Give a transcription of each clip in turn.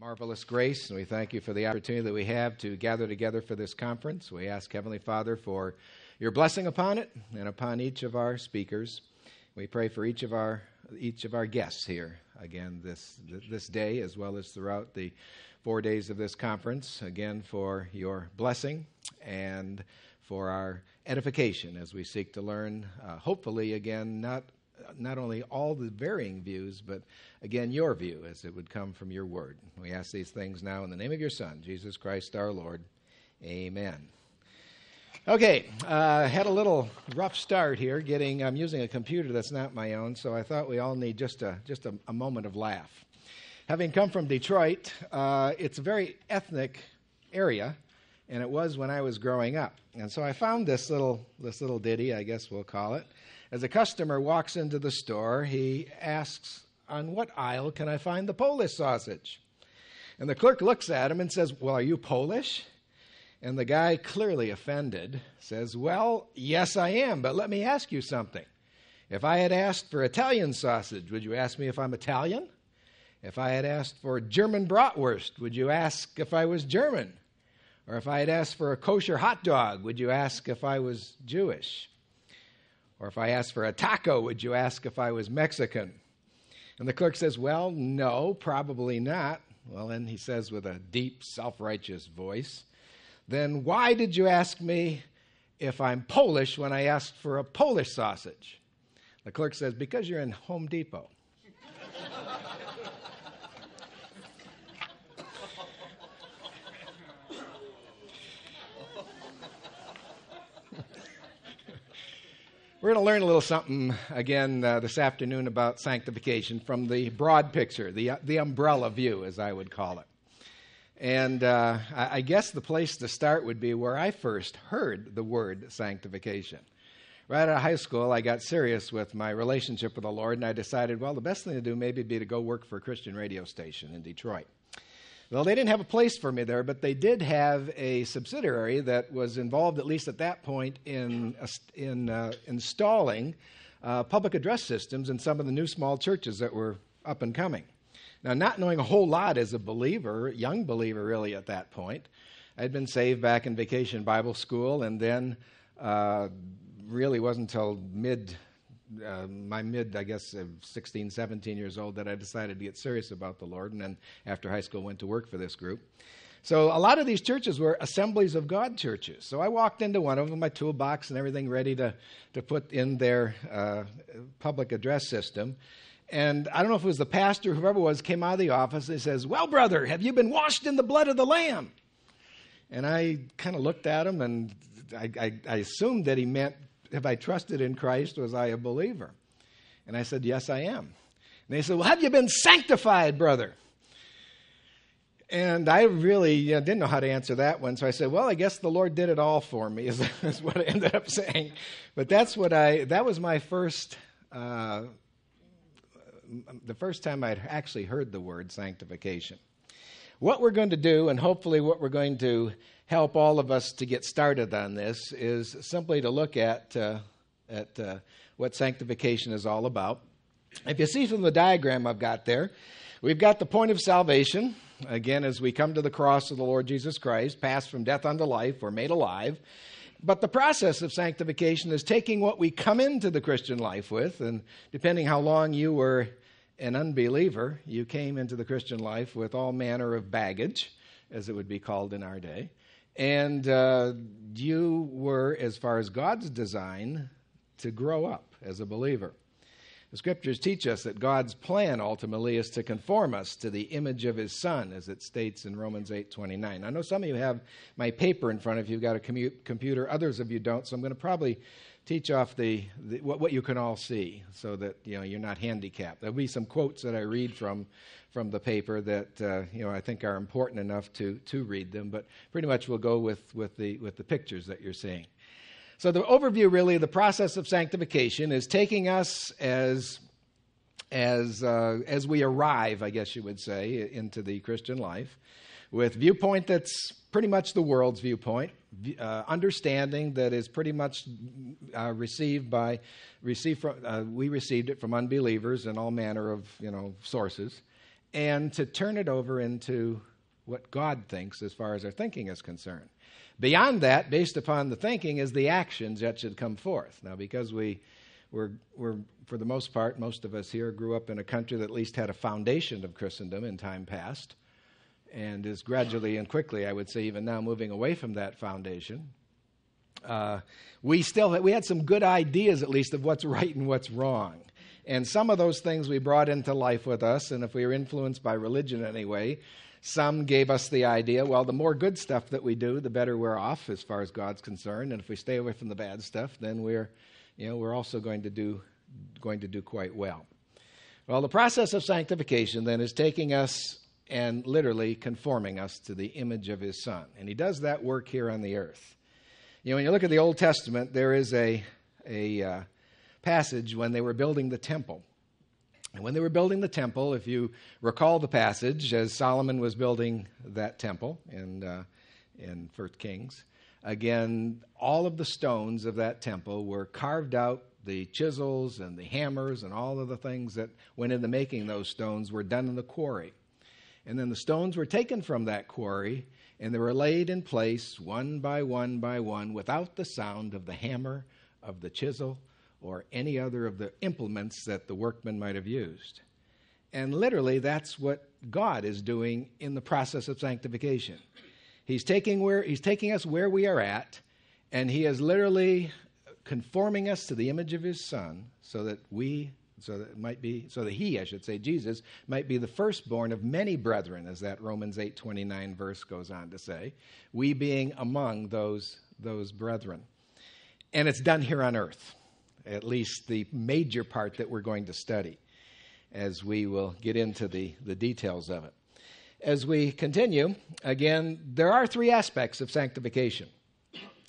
marvelous grace, and we thank you for the opportunity that we have to gather together for this conference. We ask, Heavenly Father, for your blessing upon it and upon each of our speakers. We pray for each of our guests here again this day, as well as throughout the 4 days of this conference, again for your blessing and for our edification as we seek to learn, hopefully, again, not only all the varying views, but again, your view as it would come from your word. We ask these things now in the name of your Son, Jesus Christ, our Lord. Amen. Okay, had a little rough start here getting, I'm using a computer that's not my own, so I thought we all need just a moment of laugh. Having come from Detroit, it's a very ethnic area, and it was when I was growing up. And so I found this little ditty, I guess we'll call it. As a customer walks into the store, he asks, "On what aisle can I find the Polish sausage?" And the clerk looks at him and says, "Well, are you Polish?" And the guy, clearly offended, says, "Well, yes, I am, but let me ask you something. If I had asked for Italian sausage, would you ask me if I'm Italian? If I had asked for German bratwurst, would you ask if I was German? Or if I had asked for a kosher hot dog, would you ask if I was Jewish? Or if I asked for a taco, would you ask if I was Mexican?" And the clerk says, "Well, no, probably not." Well, then he says with a deep, self-righteous voice, "Then why did you ask me if I'm Polish when I asked for a Polish sausage?" The clerk says, "Because you're in Home Depot." We're going to learn a little something again this afternoon about sanctification from the broad picture, the umbrella view, as I would call it. And I guess the place to start would be where I first heard the word sanctification. Right out of high school, I got serious with my relationship with the Lord, and I decided, well, the best thing to do maybe be to go work for a Christian radio station in Detroit. Well, they didn't have a place for me there, but they did have a subsidiary that was involved, at least at that point, in installing public address systems in some of the new small churches that were up and coming. Now, not knowing a whole lot as a believer, young believer really at that point, I'd been saved back in Vacation Bible School, and then really wasn't until I guess, 16, 17 years old that I decided to get serious about the Lord, and then after high school went to work for this group. So a lot of these churches were Assemblies of God churches. So I walked into one of them, my toolbox and everything ready to put in their public address system. And I don't know if it was the pastor, whoever it was, came out of the office and says, "Well, brother, have you been washed in the blood of the Lamb?" And I kind of looked at him, and I assumed that he meant, have I trusted in Christ? Was I a believer? And I said, "Yes, I am." And they said, "Well, have you been sanctified, brother?" And I really didn't know how to answer that one. So I said, "Well, I guess the Lord did it all for me," is what I ended up saying. But that was my first, the first time I'd actually heard the word sanctification. What we're going to do, and hopefully what we're going to help all of us to get started on this, is simply to look at what sanctification is all about. If you see from the diagram I've got there, we've got the point of salvation. Again, as we come to the cross of the Lord Jesus Christ, passed from death unto life, we're made alive. But the process of sanctification is taking what we come into the Christian life with, and depending how long you were an unbeliever, you came into the Christian life with all manner of baggage, as it would be called in our day. And you were, as far as God's design, to grow up as a believer. The Scriptures teach us that God's plan ultimately is to conform us to the image of His Son, as it states in Romans 8:29. I know some of you have my paper in front of you. You've got a computer. Others of you don't, so I'm going to probably teach off what you can all see so that you're not handicapped. There'll be some quotes that I read from the paper that I think are important enough to read them, but pretty much we'll go with the pictures that you're seeing. So the overview, really, the process of sanctification is taking us as we arrive, I guess you would say, into the Christian life, with viewpoint that's pretty much the world's viewpoint, understanding that is pretty much we received it from unbelievers and all manner of sources, and to turn it over into what God thinks as far as our thinking is concerned. Beyond that, based upon the thinking, is the actions that should come forth. Now, because we're for the most part, most of us here grew up in a country that at least had a foundation of Christendom in time past, and is gradually and quickly, I would say, even now moving away from that foundation. We had some good ideas, at least, of what's right and what's wrong. And some of those things we brought into life with us, and if we were influenced by religion anyway, some gave us the idea, well, the more good stuff that we do, the better we're off as far as God's concerned. And if we stay away from the bad stuff, then we're also going to do quite well. Well, the process of sanctification then is taking us and literally conforming us to the image of His Son. And He does that work here on the earth. You know, when you look at the Old Testament, there is a passage when they were building the temple. And when they were building the temple, if you recall the passage, as Solomon was building that temple in 1 Kings, again, all of the stones of that temple were carved out. The chisels and the hammers and all of the things that went into making those stones were done in the quarry. And then the stones were taken from that quarry, and they were laid in place one by one by one without the sound of the hammer, of the chisel, or any other of the implements that the workman might have used. And literally, that's what God is doing in the process of sanctification. He's taking us where we are at, and He is literally conforming us to the image of His Son so that Jesus might be the firstborn of many brethren, as that Romans 8:29 verse goes on to say, we being among those brethren. And it's done here on earth, at least the major part that we're going to study, as we will get into the details of it. As we continue, again, there are three aspects of sanctification,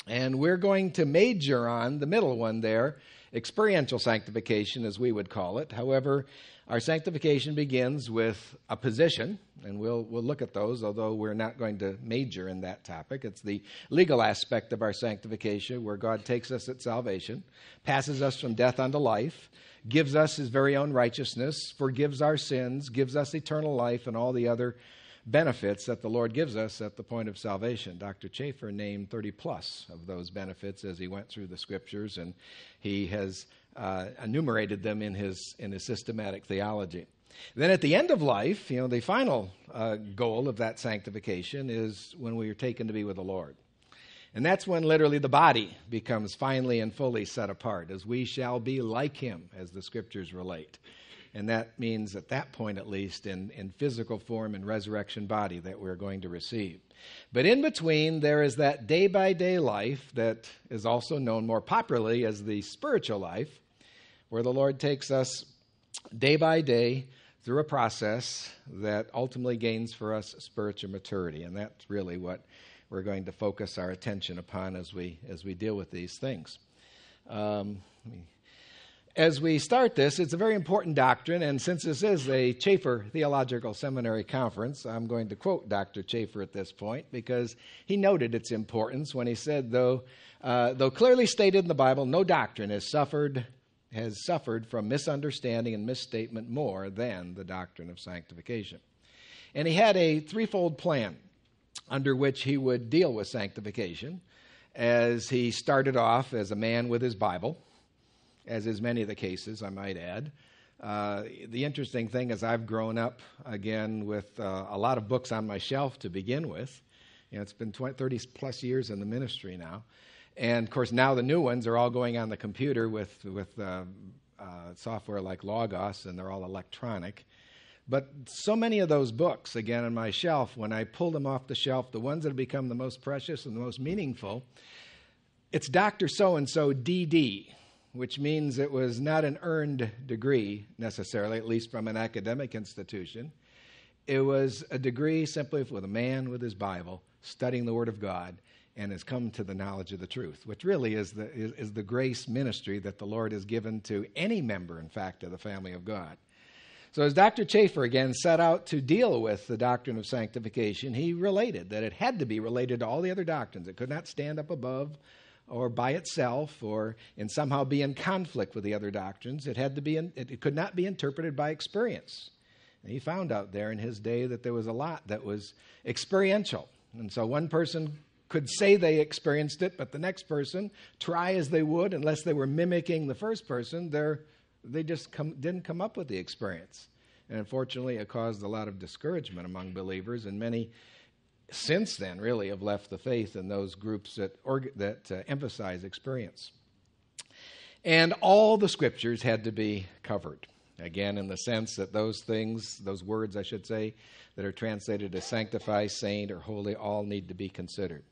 and we're going to major on the middle one there, experiential sanctification, as we would call it. However, our sanctification begins with a position, and we'll look at those, although we're not going to major in that topic. It's the legal aspect of our sanctification, where God takes us at salvation, passes us from death unto life, gives us His very own righteousness, forgives our sins, gives us eternal life, and all the other benefits that the Lord gives us at the point of salvation. Dr. Chafer named 30+ of those benefits as he went through the Scriptures, and he has enumerated them in his systematic theology. Then at the end of life, you know, the final goal of that sanctification is when we are taken to be with the Lord. And that's when literally the body becomes finally and fully set apart, as we shall be like Him, as the Scriptures relate. And that means at that point, at least, in physical form and resurrection body that we're going to receive. But in between, there is that day-by-day life that is also known more popularly as the spiritual life, where the Lord takes us day by day through a process that ultimately gains for us spiritual maturity. And that's really what we're going to focus our attention upon as we deal with these things. As we start this, it's a very important doctrine, and since this is a Chafer Theological Seminary conference, I'm going to quote Dr. Chafer at this point, because he noted its importance when he said, though clearly stated in the Bible, no doctrine has suffered from misunderstanding and misstatement more than the doctrine of sanctification. And he had a threefold plan under which he would deal with sanctification, as he started off as a man with his Bible, as is many of the cases, I might add. The interesting thing is I've grown up, again, with a lot of books on my shelf to begin with. You know, it's been 30-plus years in the ministry now. And, of course, now the new ones are all going on the computer with software like Logos, and they're all electronic. But so many of those books, again, on my shelf, when I pull them off the shelf, the ones that have become the most precious and the most meaningful, it's Dr. So-and-so D.D., which means it was not an earned degree necessarily, at least from an academic institution. It was a degree simply with a man with his Bible, studying the Word of God, and has come to the knowledge of the truth, which really is the grace ministry that the Lord has given to any member, in fact, of the family of God. So as Dr. Chafer, again, set out to deal with the doctrine of sanctification, he related that it had to be related to all the other doctrines. It could not stand up above or by itself, or in somehow be in conflict with the other doctrines. It could not be interpreted by experience. And he found out there in his day that there was a lot that was experiential. And so one person could say they experienced it, but the next person, try as they would, unless they were mimicking the first person, they just didn't come up with the experience. And unfortunately, it caused a lot of discouragement among believers, and many since then really have left the faith in those groups that emphasize experience. And all the scriptures had to be covered. Again, in the sense that those words, that are translated as sanctify, saint, or holy, all need to be considered.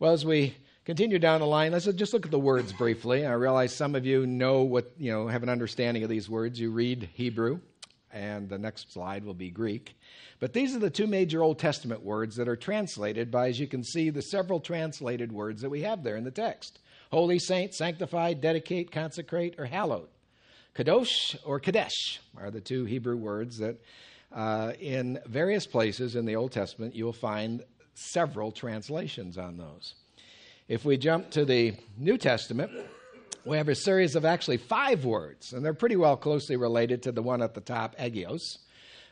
Well, as we continue down the line, let's just look at the words briefly. I realize some of you know have an understanding of these words. You read Hebrew, and the next slide will be Greek. But these are the two major Old Testament words that are translated by, as you can see, the several translated words that we have there in the text. Holy, saint, sanctify, dedicate, consecrate, or hallowed. Kadosh or Kadesh are the two Hebrew words that in various places in the Old Testament you'll find several translations on those. If we jump to the New Testament, we have a series of actually 5 words, and they're pretty well closely related to the one at the top, agios,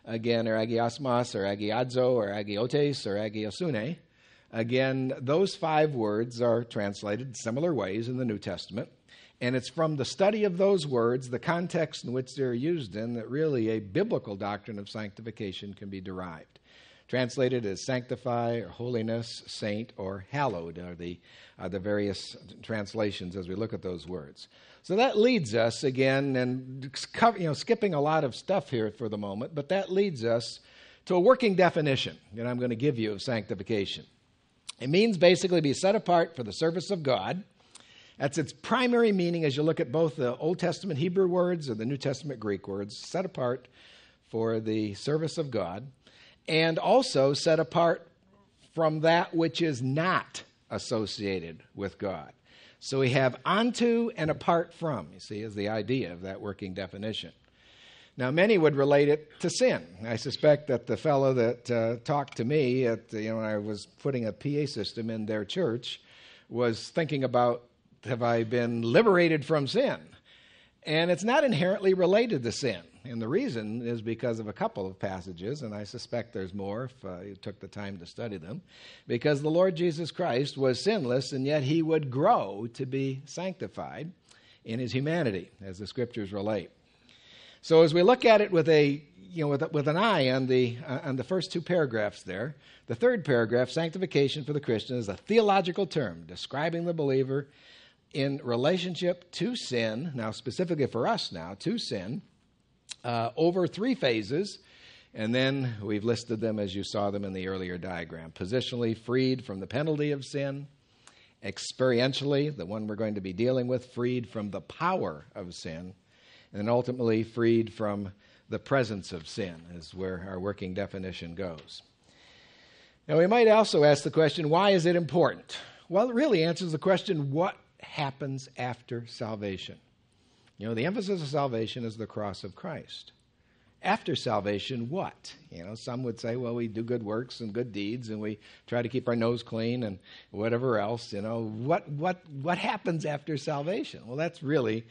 again, or agiosmos, or agiadzo, or agiotes, or agiosune. Again, those 5 words are translated similar ways in the New Testament. And it's from the study of those words, the context in which they're used in, that really a biblical doctrine of sanctification can be derived. Translated as sanctify, or holiness, saint, or hallowed are the various translations as we look at those words. So that leads us, again, and skipping a lot of stuff here for the moment, but that leads us to a working definition that I'm going to give you of sanctification. It means basically be set apart for the service of God. That's its primary meaning as you look at both the Old Testament Hebrew words and the New Testament Greek words, set apart for the service of God, and also set apart from that which is not associated with God. So we have unto and apart from, you see, is the idea of that working definition. Now, many would relate it to sin. I suspect that the fellow that talked to me when I was putting a PA system in their church was thinking about, have I been liberated from sin? And it's not inherently related to sin. And the reason is because of a couple of passages, and I suspect there's more if you took the time to study them, because the Lord Jesus Christ was sinless, and yet he would grow to be sanctified in his humanity, as the scriptures relate. So as we look at it with an eye on the first two paragraphs there, the third paragraph, sanctification for the Christian, is a theological term describing the believer in relationship to sin, now specifically for us now, to sin, over 3 phases, and then we've listed them as you saw them in the earlier diagram. Positionally, freed from the penalty of sin. Experientially, the one we're going to be dealing with, freed from the power of sin. And then ultimately, freed from the presence of sin, is where our working definition goes. Now, we might also ask the question, why is it important? Well, it really answers the question, what happens after salvation? The emphasis of salvation is the cross of Christ. After salvation, what? Some would say, well, we do good works and good deeds, and we try to keep our nose clean and whatever else. What happens after salvation? Well, that's really,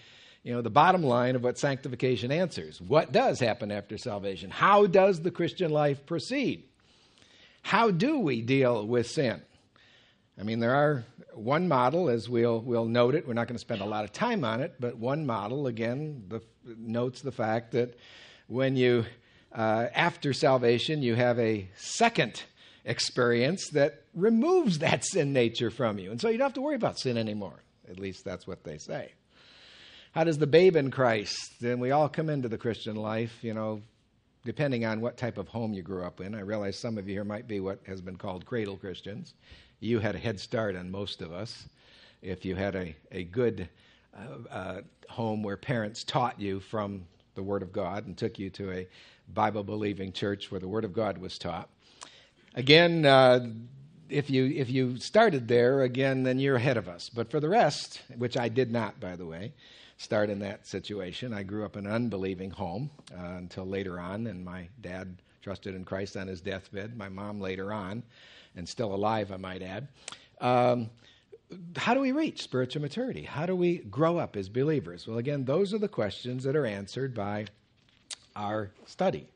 the bottom line of what sanctification answers. What does happen after salvation? How does the Christian life proceed? How do we deal with sin? There are one model, as we'll note it. We're not going to spend a lot of time on it, but one model, again, notes the fact that when you, after salvation, you have a second experience that removes that sin nature from you. And so you don't have to worry about sin anymore. At least that's what they say. How does the babe in Christ, and we all come into the Christian life, depending on what type of home you grew up in. I realize some of you here might be what has been called cradle Christians. You had a head start on most of us if you had a good home where parents taught you from the Word of God and took you to a Bible-believing church where the Word of God was taught. Again, if you started there, again, then you're ahead of us. But for the rest, which I did not, by the way, start in that situation. I grew up in an unbelieving home until later on, and my dad trusted in Christ on his deathbed, my mom later on, and still alive, I might add. How do we reach spiritual maturity? How do we grow up as believers? Well, again, those are the questions that are answered by our study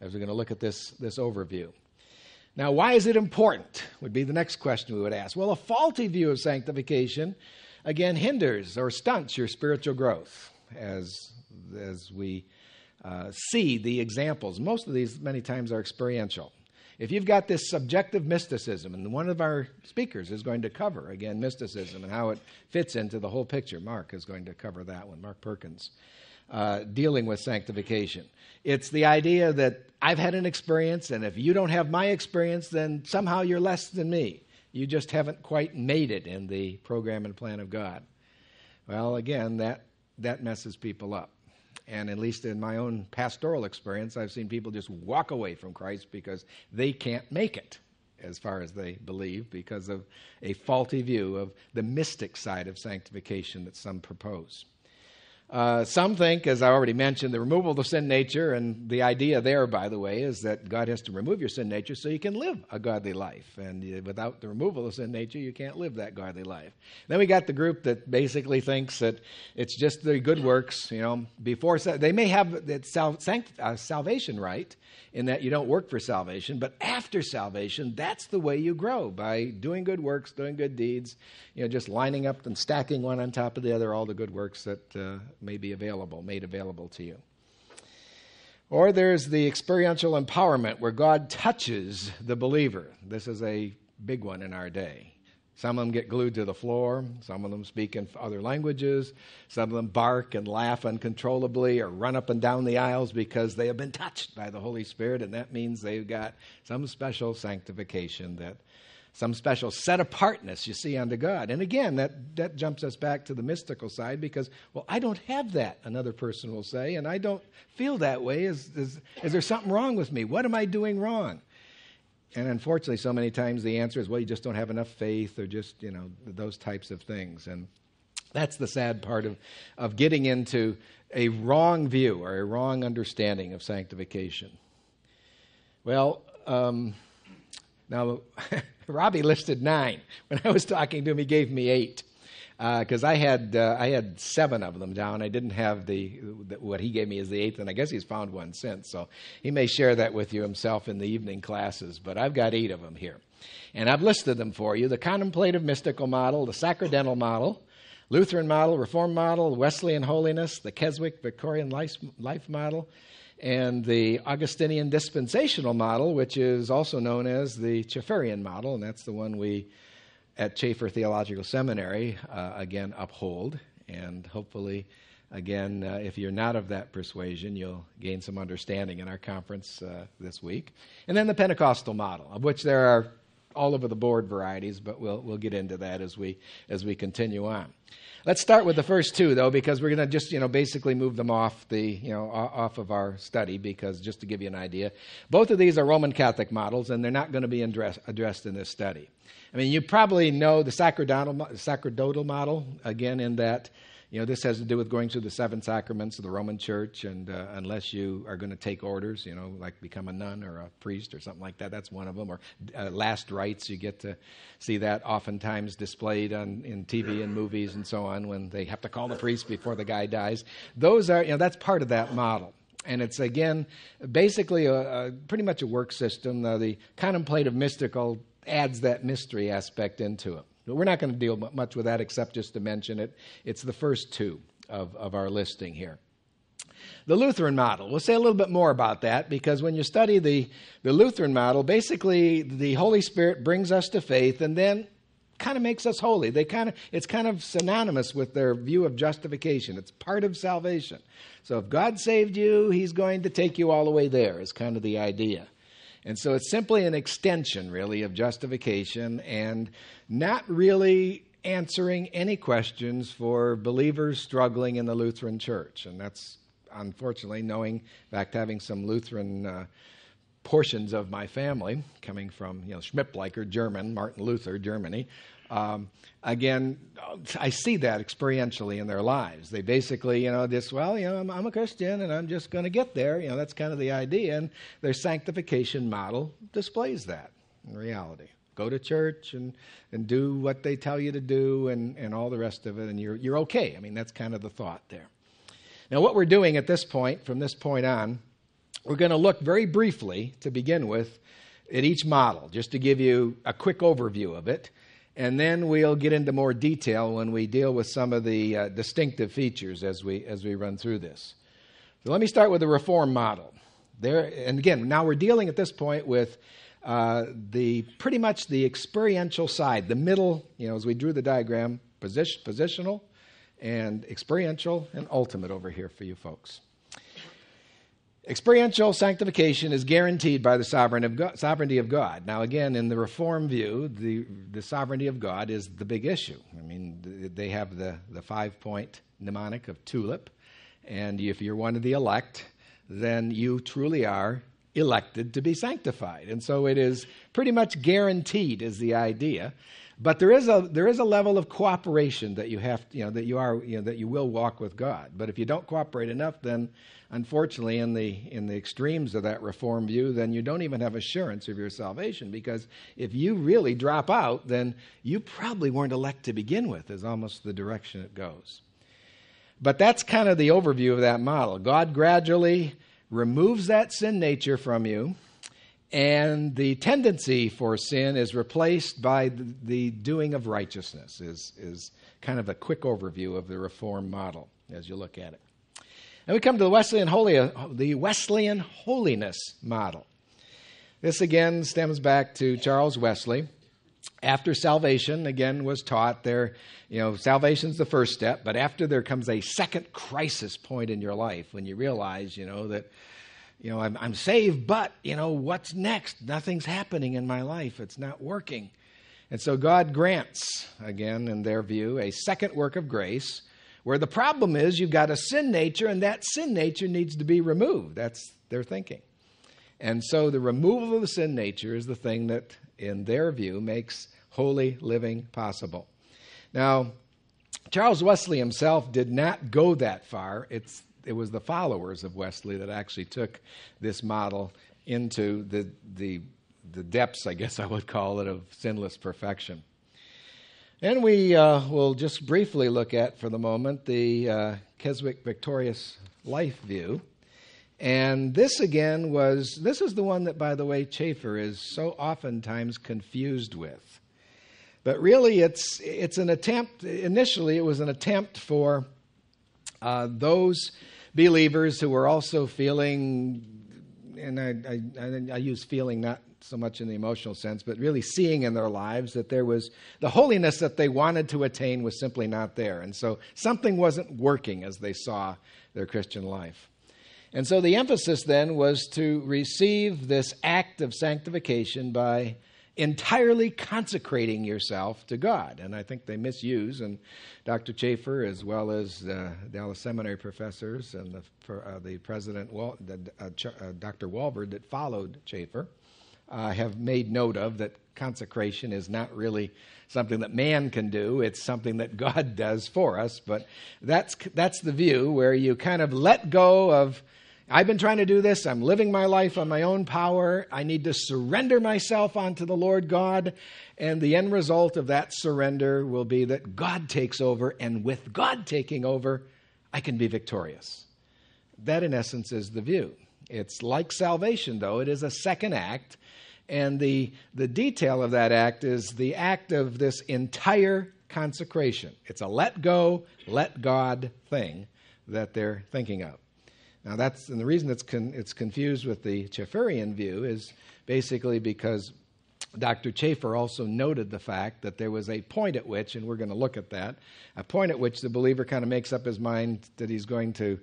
as we're going to look at this overview. Now, why is it important would be the next question we would ask. Well, a faulty view of sanctification, again, hinders or stunts your spiritual growth, as we see the examples. Most of these, many times, are experiential. If you've got this subjective mysticism, and one of our speakers is going to cover, again, mysticism and how it fits into the whole picture. Mark is going to cover that one, Mark Perkins, dealing with sanctification. It's the idea that I've had an experience, and if you don't have my experience, then somehow you're less than me. You just haven't quite made it in the program and plan of God. Well, again, that messes people up. And at least in my own pastoral experience, I've seen people just walk away from Christ because they can't make it, as far as they believe, because of a faulty view of the mystic side of sanctification that some propose. Some think, as I already mentioned, the removal of the sin nature, and the idea there, by the way, is that God has to remove your sin nature so you can live a godly life. And without the removal of sin nature, you can't live that godly life. Then we got the group that basically thinks that it's just the good works, you know, before they may have that salvation right in that you don't work for salvation, but after salvation, that's the way you grow, by doing good works, doing good deeds, you know, just lining up and stacking one on top of the other, all the good works that may be made available to you. Or there's the experiential empowerment where God touches the believer. This is a big one in our day. Some of them get glued to the floor. Some of them speak in other languages. Some of them bark and laugh uncontrollably or run up and down the aisles because they have been touched by the Holy Spirit, and that means they've got some special sanctification, that some special set-apartness you see unto God. And again, that jumps us back to the mystical side because, well, I don't have that, another person will say, and I don't feel that way. Is there something wrong with me? What am I doing wrong? And unfortunately, so many times the answer is, well, you just don't have enough faith, or just, you know, those types of things. And that's the sad part of getting into a wrong view or a wrong understanding of sanctification. Well, now... Robbie listed 9. When I was talking to him, he gave me 8 because I had 7 of them down. I didn't have what he gave me as the 8th, and I guess he's found one since. So he may share that with you himself in the evening classes, but I've got 8 of them here. And I've listed them for you: the contemplative mystical model, the sacramental model, Lutheran model, Reformed model, Wesleyan holiness, the Keswick Victorian life model, and the Augustinian dispensational model, which is also known as the Chaferian model, and that's the one we at Chafer Theological Seminary, again, uphold. And hopefully, again, if you're not of that persuasion, you'll gain some understanding in our conference this week. And then the Pentecostal model, of which there are all over the board varieties, but we'll get into that as we continue on. Let's start with the first 2 though, because we're going to just, you know, basically move them off the, you know, off of our study, because just to give you an idea, both of these are Roman Catholic models, and they're not going to be addressed in this study. I mean, you probably know the sacerdotal model, again, in that, you know, this has to do with going through the 7 sacraments of the Roman Church, and unless you are going to take orders, you know, like become a nun or a priest or something like that, that's one of them. Or last rites, you get to see that oftentimes displayed in TV and movies and so on, when they have to call the priest before the guy dies. Those are, you know, that's part of that model. And it's, again, basically pretty much a work system. The contemplative mystical adds that mystery aspect into it. But we're not going to deal much with that except just to mention it. It's the first 2 of our listing here. The Lutheran model. We'll say a little bit more about that, because when you study the Lutheran model, basically the Holy Spirit brings us to faith and then kind of makes us holy. It's kind of synonymous with their view of justification. It's part of salvation. So if God saved you, he's going to take you all the way there, is kind of the idea. And so it's simply an extension, really, of justification, and not really answering any questions for believers struggling in the Lutheran Church. And that's, unfortunately, knowing, in fact, having some Lutheran portions of my family coming from, you know, Schmidtbleicher, German, Martin Luther, Germany. Again, I see that experientially in their lives. They basically, you know, this, well, you know, I'm a Christian and I'm just going to get there. You know, that's kind of the idea. And their sanctification model displays that in reality. Go to church and do what they tell you to do and all the rest of it, and you're okay. I mean, that's kind of the thought there. Now, what we're doing at this point, from this point on, We're going to look very briefly, to begin with, at each model, just to give you a quick overview of it. And then we'll get into more detail when we deal with some of the distinctive features as we run through this. So let me start with the reform model. And again, now we're dealing at this point with the pretty much the experiential side, the middle, as we drew the diagram, positional and experiential and ultimate over here for you folks. Experiential sanctification is guaranteed by the sovereignty of God. Now, again, in the Reformed view, the sovereignty of God is the big issue. I mean, they have the five-point mnemonic of TULIP, and if you're one of the elect, then you truly are elected to be sanctified. And so it is pretty much guaranteed is the idea. But there is a level of cooperation that you have, that you will walk with God. But if you don't cooperate enough, then unfortunately in the extremes of that reform view, then you don't even have assurance of your salvation, because if you really drop out, then you probably weren't elect to begin with, is almost the direction it goes. But that's kind of the overview of that model. God gradually removes that sin nature from you, and the tendency for sin is replaced by the doing of righteousness, is kind of a quick overview of the reform model as you look at it. And we come to the Wesleyan holiness model. This again stems back to Charles Wesley. After salvation, again, was taught there, salvation's the first step, but after there comes a second crisis point in your life when you realize, that I'm saved, but, what's next? Nothing's happening in my life. It's not working. And so God grants, again, in their view, a second work of grace where the problem is you've got a sin nature, and that sin nature needs to be removed. That's their thinking. And so the removal of the sin nature is the thing that, in their view, makes holy living possible. Now, Charles Wesley himself did not go that far. It was the followers of Wesley that actually took this model into the depths, I guess I would call it, of sinless perfection. And we will just briefly look at, for the moment, the Keswick Victorious Life View. And this, again, this is the one that, by the way, Chafer is so oftentimes confused with. But really, it's an attempt, initially it was an attempt for those believers who were also feeling, and I use feeling not so much in the emotional sense, but really seeing in their lives that there was the holiness that they wanted to attain was simply not there. And so something wasn't working as they saw their Christian life. And so the emphasis then was to receive this act of sanctification by entirely consecrating yourself to God. And I think they misuse, and Dr. Chafer, as well as Dallas Seminary professors and the president, Dr. Walvoord, that followed Chafer, have made note of that consecration is not really something that man can do. It's something that God does for us. But that's the view where you kind of let go of, I've been trying to do this. I'm living my life on my own power. I need to surrender myself onto the Lord God. And the end result of that surrender will be that God takes over. And with God taking over, I can be victorious. That, in essence, is the view. It's like salvation, though. It is a second act. And the detail of that act is the act of this entire consecration. It's a let go, let God thing that they're thinking of. Now and the reason it's confused with the Chaferian view is basically because Dr. Chafer also noted the fact that there was a point at which, and we're going to look at that, a point at which the believer kind of makes up his mind that he's going to,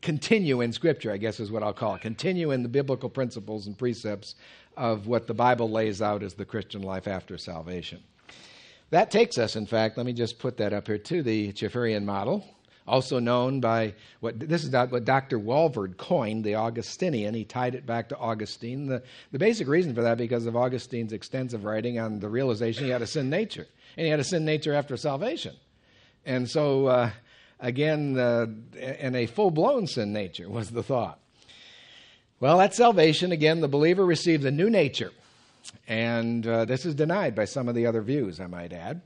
continue in Scripture, I guess is what I'll call it, continue in the biblical principles and precepts of what the Bible lays out as the Christian life after salvation. That takes us, in fact, let me just put that up here, to the Chaferian model, also known by what Dr. Walvoord coined, the Augustinian. He tied it back to Augustine. The basic reason for that, because of Augustine's extensive writing on the realization he had a sin nature, and he had a sin nature after salvation. And so, again, a full-blown sin nature was the thought. Well, at salvation, again, the believer received a new nature. And this is denied by some of the other views, I might add.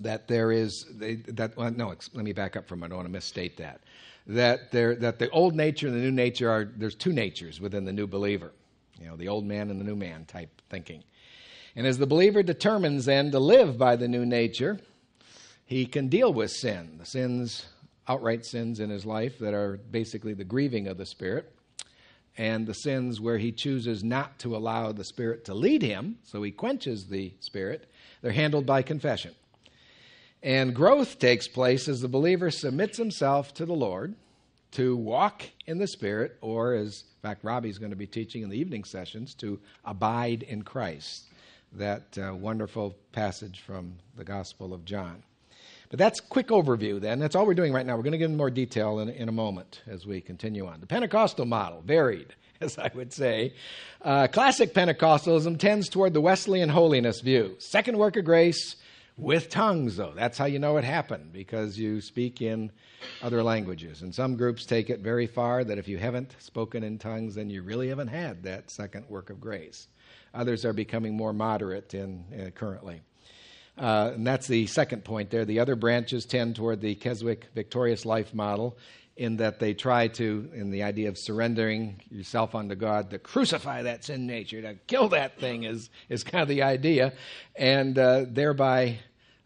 Let me back up for a moment. I don't want to misstate that. that the old nature and the new nature are, there's two natures within the new believer. You know, the old man and the new man type thinking. And as the believer determines then to live by the new nature, he can deal with sin, the sins, outright sins in his life that are basically the grieving of the Spirit, and the sins where he chooses not to allow the Spirit to lead him, so he quenches the Spirit. They're handled by confession. And growth takes place as the believer submits himself to the Lord to walk in the Spirit, or as, in fact, Robbie's going to be teaching in the evening sessions, to abide in Christ, that wonderful passage from the Gospel of John. But that's a quick overview then. That's all we're doing right now. We're going to give more detail in a moment as we continue on. The Pentecostal model, varied, as I would say. Classic Pentecostalism tends toward the Wesleyan holiness view. Second work of grace with tongues, though. That's how you know it happened, because you speak in other languages. And some groups take it very far that if you haven't spoken in tongues, then you really haven't had that second work of grace. Others are becoming more moderate currently. And that's the second point there. The other branches tend toward the Keswick victorious life model in that they try to, in the idea of surrendering yourself unto God, to crucify that sin nature, to kill that thing is kind of the idea, and thereby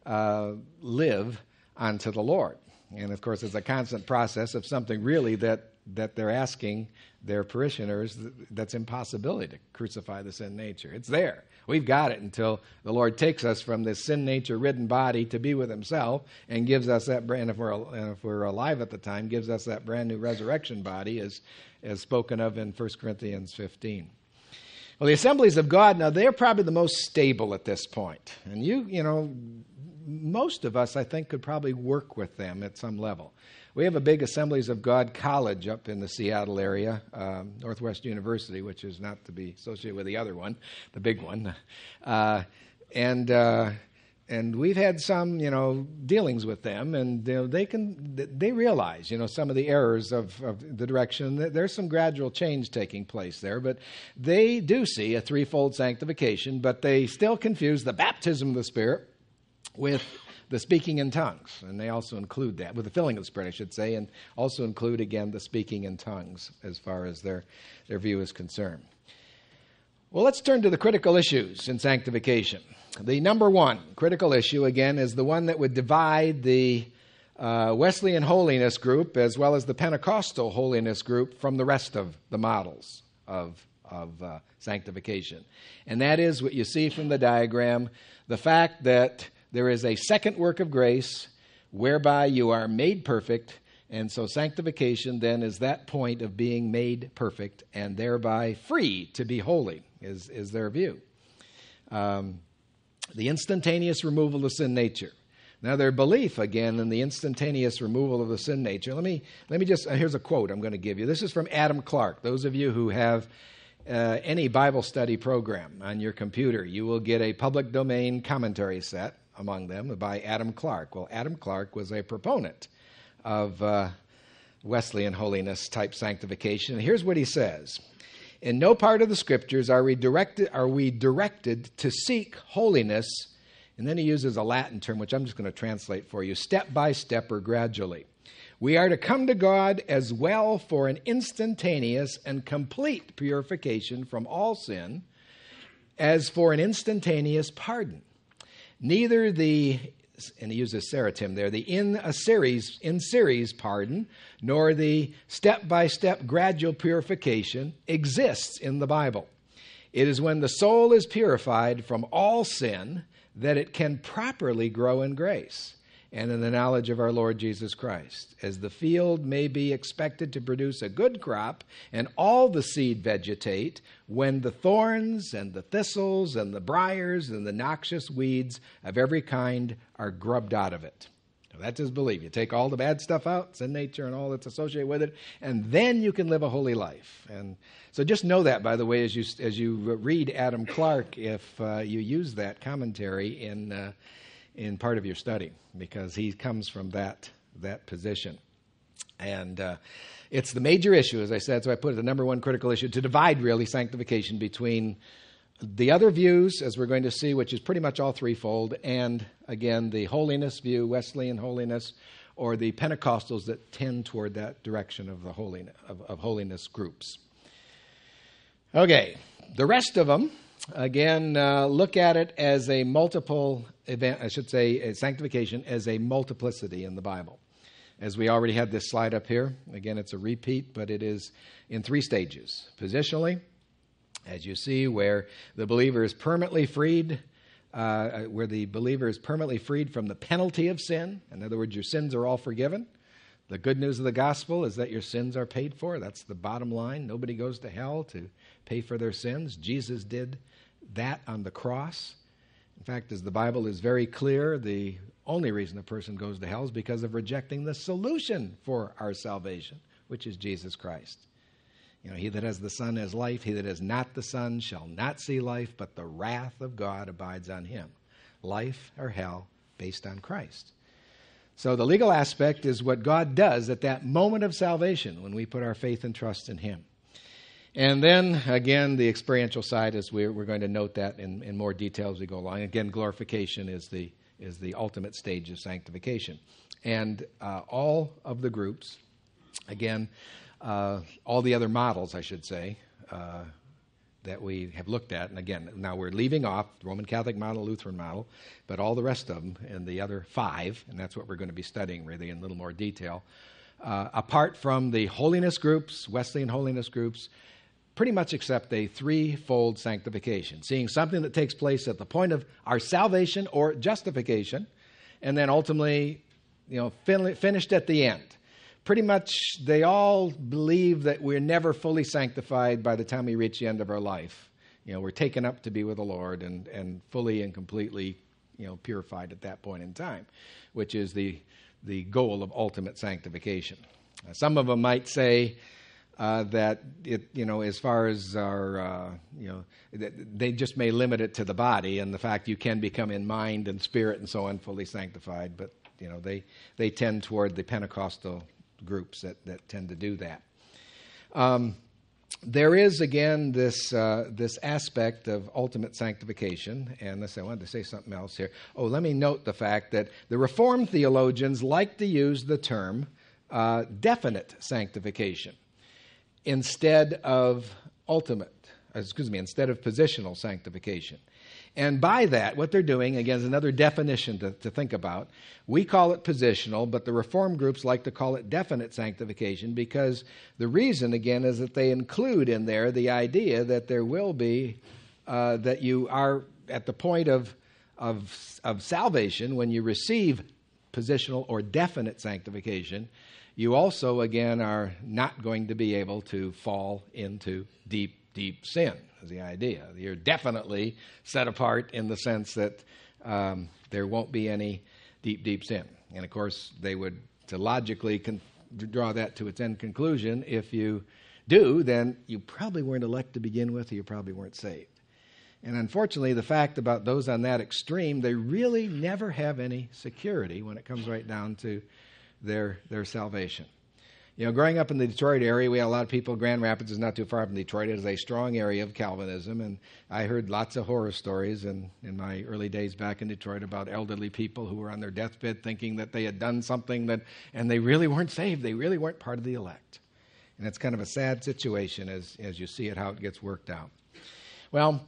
live unto the Lord. And, of course, it's a constant process of something really that they're asking their parishioners that's impossibility to crucify the sin nature. It's there. We've got it until the Lord takes us from this sin nature-ridden body to be with himself and gives us that brand, if we're alive at the time, gives us that brand new resurrection body as spoken of in 1 Corinthians 15. Well, the Assemblies of God, now they're probably the most stable at this point. And you know, most of us, I think, could probably work with them at some level. We have a big Assemblies of God college up in the Seattle area, Northwest University, which is not to be associated with the other one, the big one. And we've had some, you know, dealings with them, and you know, they realize, you know, some of the errors of the direction. There's some gradual change taking place there, but they do see a threefold sanctification, but they still confuse the baptism of the Spirit with the speaking in tongues, and they also include that, with the filling of the Spirit, I should say, and also include, again, the speaking in tongues as far as their view is concerned. Well, let's turn to the critical issues in sanctification. The number one critical issue, again, is the one that would divide the Wesleyan holiness group as well as the Pentecostal holiness group from the rest of the models of sanctification. And that is what you see from the diagram, the fact that there is a second work of grace whereby you are made perfect, and so sanctification then is that point of being made perfect and thereby free to be holy, is their view. The instantaneous removal of sin nature. Now, their belief, again, in the instantaneous removal of the sin nature. Let me just, here's a quote I'm going to give you. This is from Adam Clarke. Those of you who have any Bible study program on your computer, you will get a public domain commentary set, among them, by Adam Clarke. Well, Adam Clarke was a proponent of Wesleyan holiness-type sanctification. And here's what he says. In no part of the Scriptures are we directed to seek holiness, and then he uses a Latin term, which I'm just going to translate for you, step by step or gradually. We are to come to God as well for an instantaneous and complete purification from all sin as for an instantaneous pardon. Neither the, and he uses Seratim there, the in series pardon, nor the step-by-step gradual purification exists in the Bible. It is when the soul is purified from all sin that it can properly grow in grace and in the knowledge of our Lord Jesus Christ, as the field may be expected to produce a good crop and all the seed vegetate, when the thorns and the thistles and the briars and the noxious weeds of every kind are grubbed out of it. Now, that's his belief. You take all the bad stuff out, it's in nature and all that's associated with it, and then you can live a holy life. And so just know that, by the way, as you read Adam Clarke, if you use that commentary in part of your study, because he comes from that position. And it's the major issue, as I said, so I put it the number one critical issue, to divide, really, sanctification between the other views, as we're going to see, which is pretty much all threefold, and, again, the holiness view, Wesleyan holiness, or the Pentecostals that tend toward that direction of the holiness groups. Okay, the rest of them, again, look at it as a multiple event, I should say sanctification as a multiplicity in the Bible. As we already had this slide up here, again, it's a repeat, but it is in three stages. Positionally, as you see, where the believer is permanently freed, from the penalty of sin. In other words, your sins are all forgiven. The good news of the gospel is that your sins are paid for. That's the bottom line. Nobody goes to hell to pay for their sins. Jesus did that on the cross. In fact, as the Bible is very clear, the only reason a person goes to hell is because of rejecting the solution for our salvation, which is Jesus Christ. You know, he that has the Son has life. He that has not the Son shall not see life, but the wrath of God abides on him. Life or hell based on Christ. So the legal aspect is what God does at that moment of salvation when we put our faith and trust in him. And then, again, the experiential side is we're going to note that in more detail as we go along. Again, glorification is the ultimate stage of sanctification. And all of the groups, again, all the other models, I should say, that we have looked at. And again, now we're leaving off the Roman Catholic model, Lutheran model, but all the rest of them and the other five, and that's what we're going to be studying really in a little more detail. Apart from the holiness groups, Wesleyan holiness groups, pretty much accept a threefold sanctification, seeing something that takes place at the point of our salvation or justification, and then ultimately, you know, finished at the end. Pretty much they all believe that we're never fully sanctified by the time we reach the end of our life. You know, we're taken up to be with the Lord and fully and completely, you know, purified at that point in time, which is the goal of ultimate sanctification. Some of them might say that it, you know, as far as our, you know, they just may limit it to the body and the fact you can become in mind and spirit and so on fully sanctified, but, you know, they tend toward the Pentecostal groups that tend to do that. There is, again, this aspect of ultimate sanctification, and let's say, I wanted to say something else here. Oh, let me note the fact that the Reformed theologians like to use the term definite sanctification instead of positional sanctification. And by that, what they're doing, again, is another definition to think about. We call it positional, but the Reform groups like to call it definite sanctification because the reason, again, is that they include in there the idea that there will be, that you are at the point of salvation when you receive positional or definite sanctification. You also, again, are not going to be able to fall into deep sin is the idea. You're definitely set apart in the sense that there won't be any deep sin. And, of course, they would to logically draw that to its end conclusion. If you do, then you probably weren't elect to begin with, or you probably weren't saved. And, unfortunately, the fact about those on that extreme, they really never have any security when it comes right down to their salvation. You know, growing up in the Detroit area, we had a lot of people. Grand Rapids is not too far from Detroit. It is a strong area of Calvinism, and I heard lots of horror stories in my early days back in Detroit about elderly people who were on their deathbed thinking that they had done something, and they really weren't saved. They really weren't part of the elect. And it's kind of a sad situation as you see it, how it gets worked out. Well,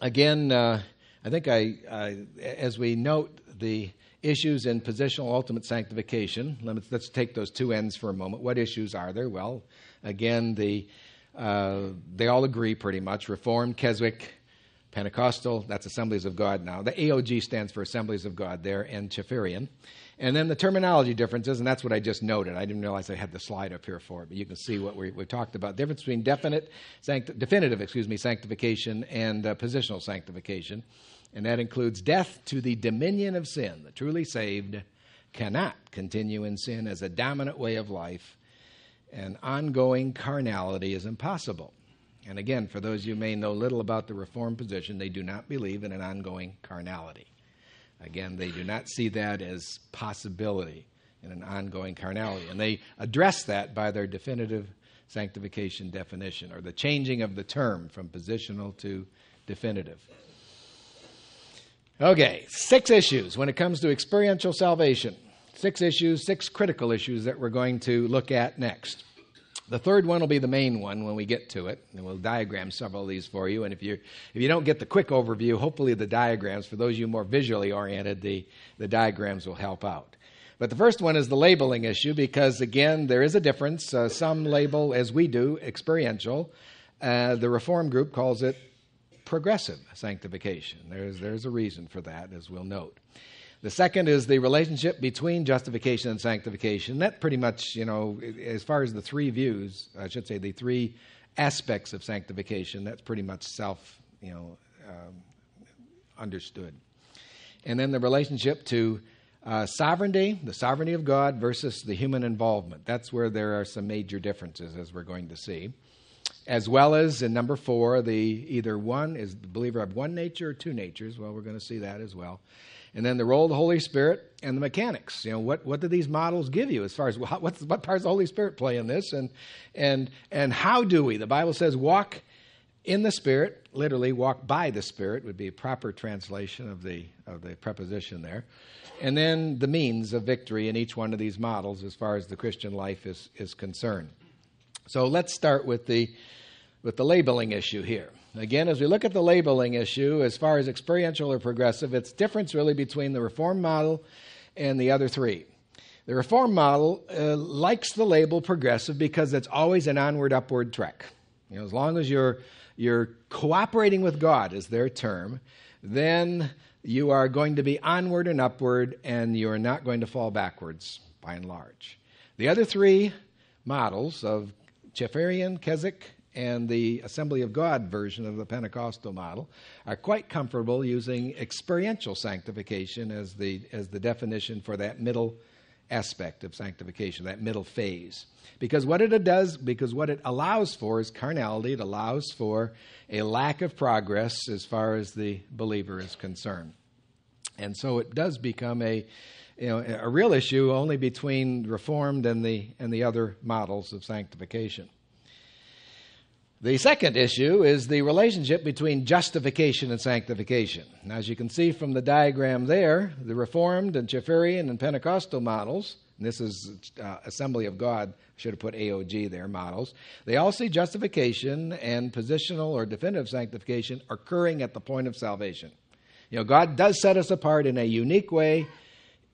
again, I think as we note the issues in positional ultimate sanctification. Let's take those two ends for a moment. What issues are there? Well, again, they all agree pretty much. Reformed, Keswick, Pentecostal, that's Assemblies of God now. The AOG stands for Assemblies of God there, and Chaferian. And then the terminology differences, and that's what I just noted. I didn't realize I had the slide up here for it, but you can see what we talked about. Difference between definitive sanctification and positional sanctification. And that includes death to the dominion of sin. The truly saved cannot continue in sin as a dominant way of life, and ongoing carnality is impossible. And again, for those of you who may know little about the Reformed position, they do not believe in an ongoing carnality. Again, they do not see that as possibility in an ongoing carnality. And they address that by their definitive sanctification definition, or the changing of the term from positional to definitive. Okay, 6 issues when it comes to experiential salvation. Six critical issues that we're going to look at next. The third one will be the main one when we get to it, and we'll diagram several of these for you. And if you don't get the quick overview, hopefully the diagrams, for those of you more visually oriented, the diagrams will help out. But the first one is the labeling issue, because, again, there is a difference. Some label, as we do, experiential. The Reform group calls it progressive sanctification. There's a reason for that, as we'll note. The second is the relationship between justification and sanctification. That pretty much, as far as the three views, I should say the three aspects of sanctification, that's pretty much self, understood. And then the relationship to sovereignty, the sovereignty of God versus the human involvement. That's where there are some major differences, as we're going to see. As well as, in number 4, the either one, is the believer of one nature or two natures? Well, we're going to see that as well. And then the role of the Holy Spirit and the mechanics. What do these models give you as far as what part does the Holy Spirit play in this? And how do we? The Bible says walk in the Spirit. Literally, walk by the Spirit would be a proper translation of the preposition there. And then the means of victory in each one of these models as far as the Christian life is concerned. So let's start with the labeling issue here. Again, as we look at the labeling issue, as far as experiential or progressive, it's difference really between the Reform model and the other three. The Reform model likes the label progressive because it's always an onward, upward trek. As long as you're cooperating with God, is their term, then you are going to be onward and upward, and you are not going to fall backwards by and large. The other three models of Chaferian, Keswick, and the Assembly of God version of the Pentecostal model are quite comfortable using experiential sanctification as the definition for that middle aspect of sanctification, that middle phase. Because what it allows for is carnality. It allows for a lack of progress as far as the believer is concerned. And so it does become a real issue only between Reformed and the other models of sanctification. The second issue is the relationship between justification and sanctification. Now, as you can see from the diagram there, the Reformed and Chaferian and Pentecostal models, and this is Assembly of God, should have put AOG there, models, they all see justification and positional or definitive sanctification occurring at the point of salvation. God does set us apart in a unique way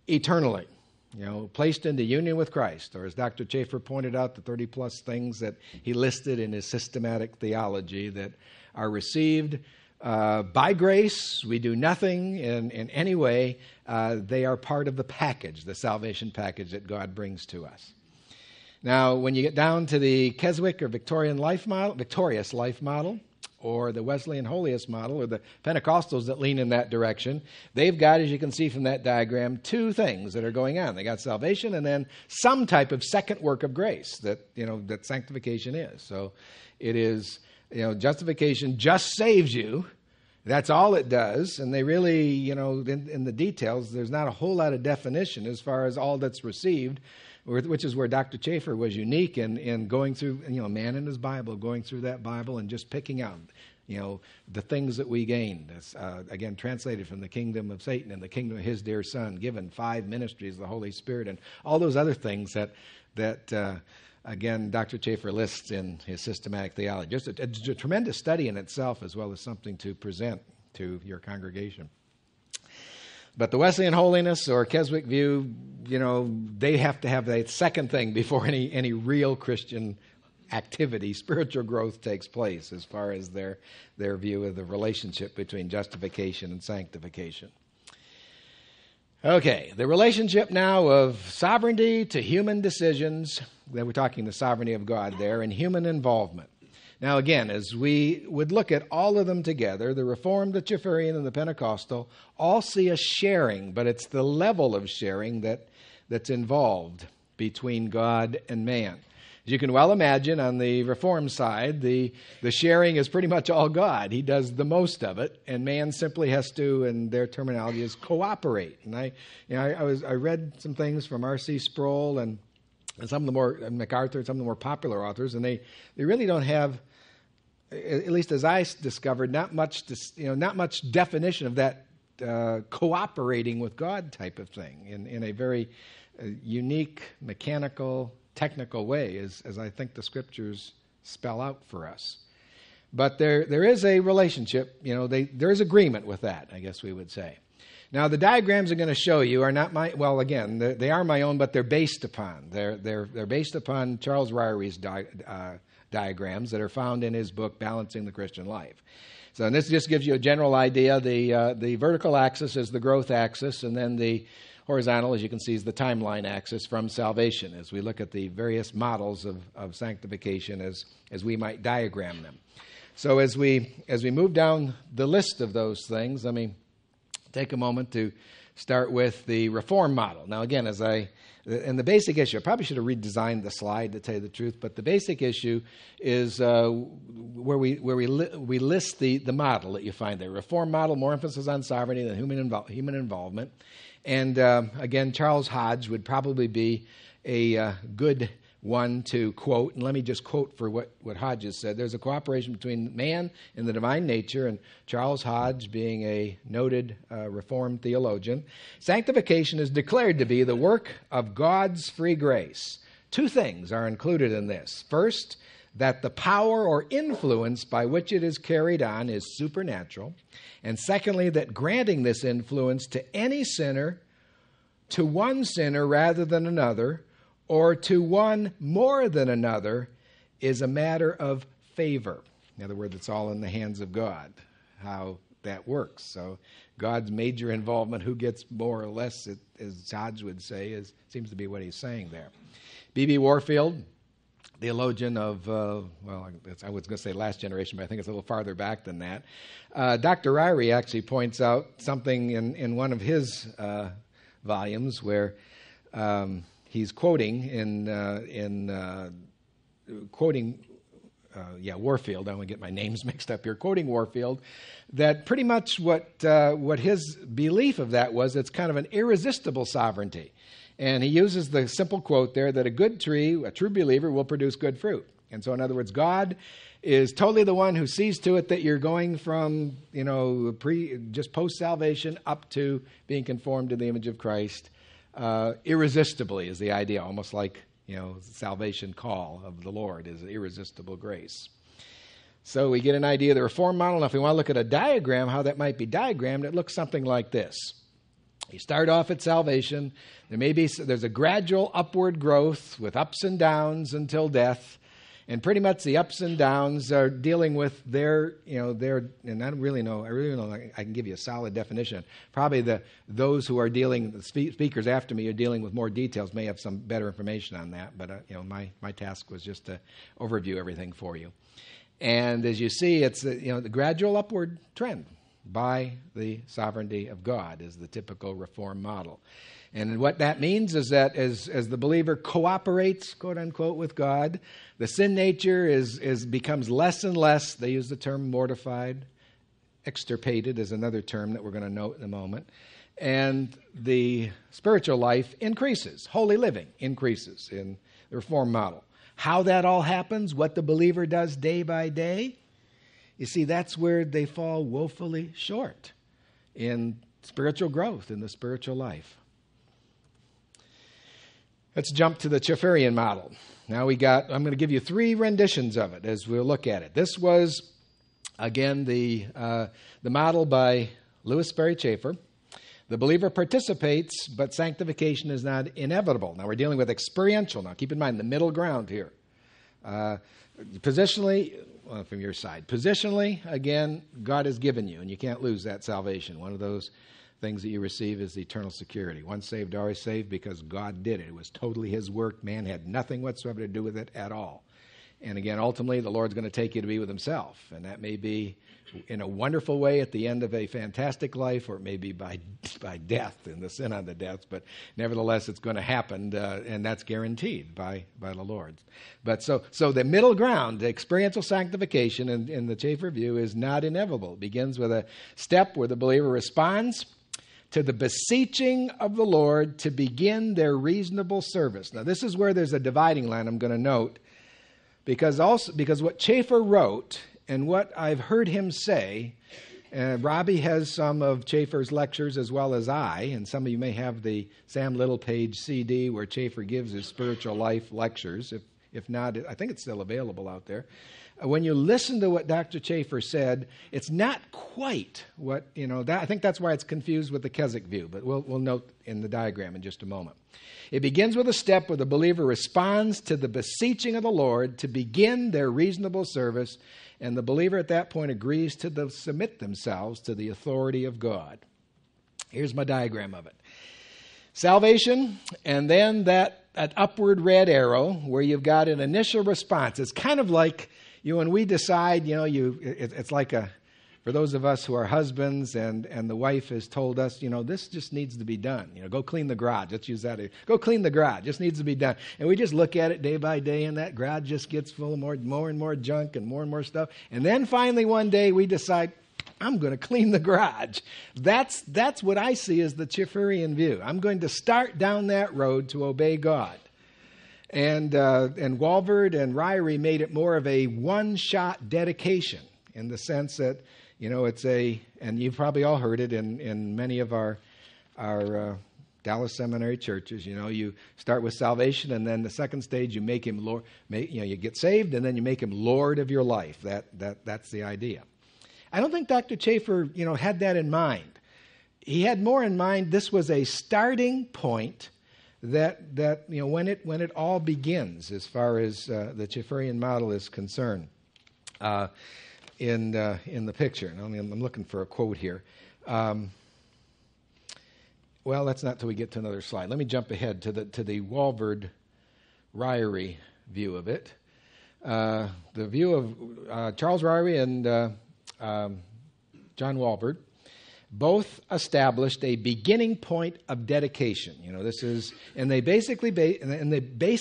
eternally. Placed into union with Christ, or as Dr. Chafer pointed out, the 30-plus things that he listed in his systematic theology that are received by grace. We do nothing in any way. They are part of the package, the salvation package that God brings to us. Now, when you get down to the Keswick or Victorious Life model, or the Wesleyan Holiest model, or the Pentecostals that lean in that direction, they've got, as you can see from that diagram, two things that are going on. They got salvation and then some type of second work of grace that sanctification is. So it is, justification just saves you. That's all it does. And they really, in the details, there's not a whole lot of definition as far as all that's received, which is where Dr. Chafer was unique in going through, man and his Bible, going through that Bible and just picking out, the things that we gained. That's, again, translated from the kingdom of Satan and the kingdom of his dear son, given 5 ministries of the Holy Spirit and all those other things that again, Dr. Chafer lists in his systematic theology. Just a tremendous study in itself, as well as something to present to your congregation. But the Wesleyan Holiness or Keswick view, they have to have that second thing before any real Christian activity, spiritual growth takes place as far as their view of the relationship between justification and sanctification. Okay, the relationship now of sovereignty to human decisions, we're talking the sovereignty of God there, and human involvement. Now, again, as we would look at all of them together, the Reformed, the Chaferian, and the Pentecostal all see a sharing, but it's the level of sharing that's involved between God and man. As you can well imagine, on the Reformed side, the sharing is pretty much all God. He does the most of it, and man simply has to, and their terminology is, cooperate. And I read some things from R.C. Sproul and some of the more, MacArthur, some of the more popular authors, and they really don't have, at least as I discovered, not much definition of that cooperating with God type of thing in a very a unique, mechanical, technical way, as I think the scriptures spell out for us. But there is a relationship, you know, there is agreement with that, I guess we would say. Now, the diagrams I'm going to show you are not my, well, again, they are my own, but they're based upon. They're based upon Charles Ryrie's diagrams that are found in his book, Balancing the Christian Life. So, and this just gives you a general idea. The vertical axis is the growth axis, and then the horizontal, as you can see, is the timeline axis from salvation, as we look at the various models of sanctification as we might diagram them. So as we move down the list of those things, let me take a moment to start with the reform model. Now, again, and the basic issue, I probably should have redesigned the slide to tell you the truth, but the basic issue is where we list the model that you find there. Reform model, more emphasis on sovereignty than human involvement. And again, Charles Hodge would probably be a good one to quote. And let me just quote for what Hodge has said. There's a cooperation between man and the divine nature, and Charles Hodge, being a noted Reformed theologian, sanctification is declared to be the work of God's free grace. Two things are included in this. First, that the power or influence by which it is carried on is supernatural, and secondly, that granting this influence to any sinner, to one sinner rather than another, or to one more than another, is a matter of favor. In other words, it's all in the hands of God, how that works. So God's major involvement, who gets more or less, as Hodge would say, seems to be what he's saying there. B.B. Warfield, theologian of, I was going to say last generation, but I think it's a little farther back than that. Dr. Ryrie actually points out something in one of his volumes where he's quoting Warfield. I want to get my names mixed up here. Quoting Warfield, that pretty much what his belief of that was, it's kind of an irresistible sovereignty. And he uses the simple quote there that a good tree, a true believer, will produce good fruit. And so, in other words, God is totally the one who sees to it that you're going from, you know, just post-salvation up to being conformed to the image of Christ. Irresistibly is the idea, almost like, you know, the salvation call of the Lord is irresistible grace. So we get an idea of the reform model. Now, if we want to look at a diagram, how that might be diagrammed, it looks something like this. You start off at salvation. There's a gradual upward growth with ups and downs until death, and pretty much the ups and downs are dealing with and I really know I can give you a solid definition. Probably those who are dealing, the speakers after me are dealing with more details, may have some better information on that, but my task was just to overview everything for you. And as you see, it's the gradual upward trend by the sovereignty of God is the typical reform model. And what that means is that as the believer cooperates, quote unquote, with God, the sin nature becomes less and less. They use the term mortified. Extirpated is another term that we're going to note in a moment. And the spiritual life increases. Holy living increases in the reform model. How that all happens, what the believer does day by day, you see, that's where they fall woefully short in spiritual growth, in the spiritual life. Let's jump to the Chaferian model. Now I'm going to give you three renditions of it as we'll look at it. This was, again, the model by Lewis Barry Chafer. The believer participates, but sanctification is not inevitable. Now we're dealing with experiential. Now keep in mind the middle ground here. Positionally, well, from your side. Positionally, again, God has given you, and you can't lose that salvation. One of those things that you receive is the eternal security. Once saved, always saved, because God did it. It was totally His work. Man had nothing whatsoever to do with it at all. And again, ultimately, the Lord's going to take you to be with Himself. And that may be in a wonderful way at the end of a fantastic life, or it may be by death and the sin on the death. But nevertheless, it's going to happen, and that's guaranteed by the Lord. But so the middle ground, the experiential sanctification in the Chafer view, is not inevitable. It begins with a step where the believer responds to the beseeching of the Lord to begin their reasonable service. Now, this is where there's a dividing line I'm going to note, because what Chafer wrote and what I've heard him say Robbie has some of Chafer's lectures as well as I, and some of you may have the Sam Littlepage CD where Chafer gives his spiritual life lectures. If not, I think it's still available out there. When you listen to what Dr. Chafer said, it's not quite what, I think that's why it's confused with the Keswick view, but we'll note in the diagram in just a moment. It begins with a step where the believer responds to the beseeching of the Lord to begin their reasonable service, and the believer at that point agrees to submit themselves to the authority of God. Here's my diagram of it. Salvation, and then that upward red arrow where you've got an initial response. It's kind of like when we decide, it's like for those of us who are husbands and the wife has told us, this just needs to be done. Go clean the garage. Let's use that. Go clean the garage. Just needs to be done. And we just look at it day by day, and that garage just gets full of more and more junk and more stuff. And then finally one day we decide, I'm going to clean the garage. That's what I see as the Chaferian view. I'm going to start down that road to obey God. And Walvoord and Ryrie made it more of a one-shot dedication in the sense that, it's and you've probably all heard it in many of our Dallas Seminary churches, you start with salvation, and then the second stage, you make him Lord, you get saved, and then you make him Lord of your life. That's the idea. I don't think Dr. Chafer, had that in mind. He had more in mind, this was a starting point that when it all begins as far as the Chaferian model is concerned in the picture. And I'm looking for a quote here. Well, that's not till we get to another slide. Let me jump ahead to the Walvoord Ryrie view of it. The view of Charles Ryrie and John Walvoord both established a beginning point of dedication. They base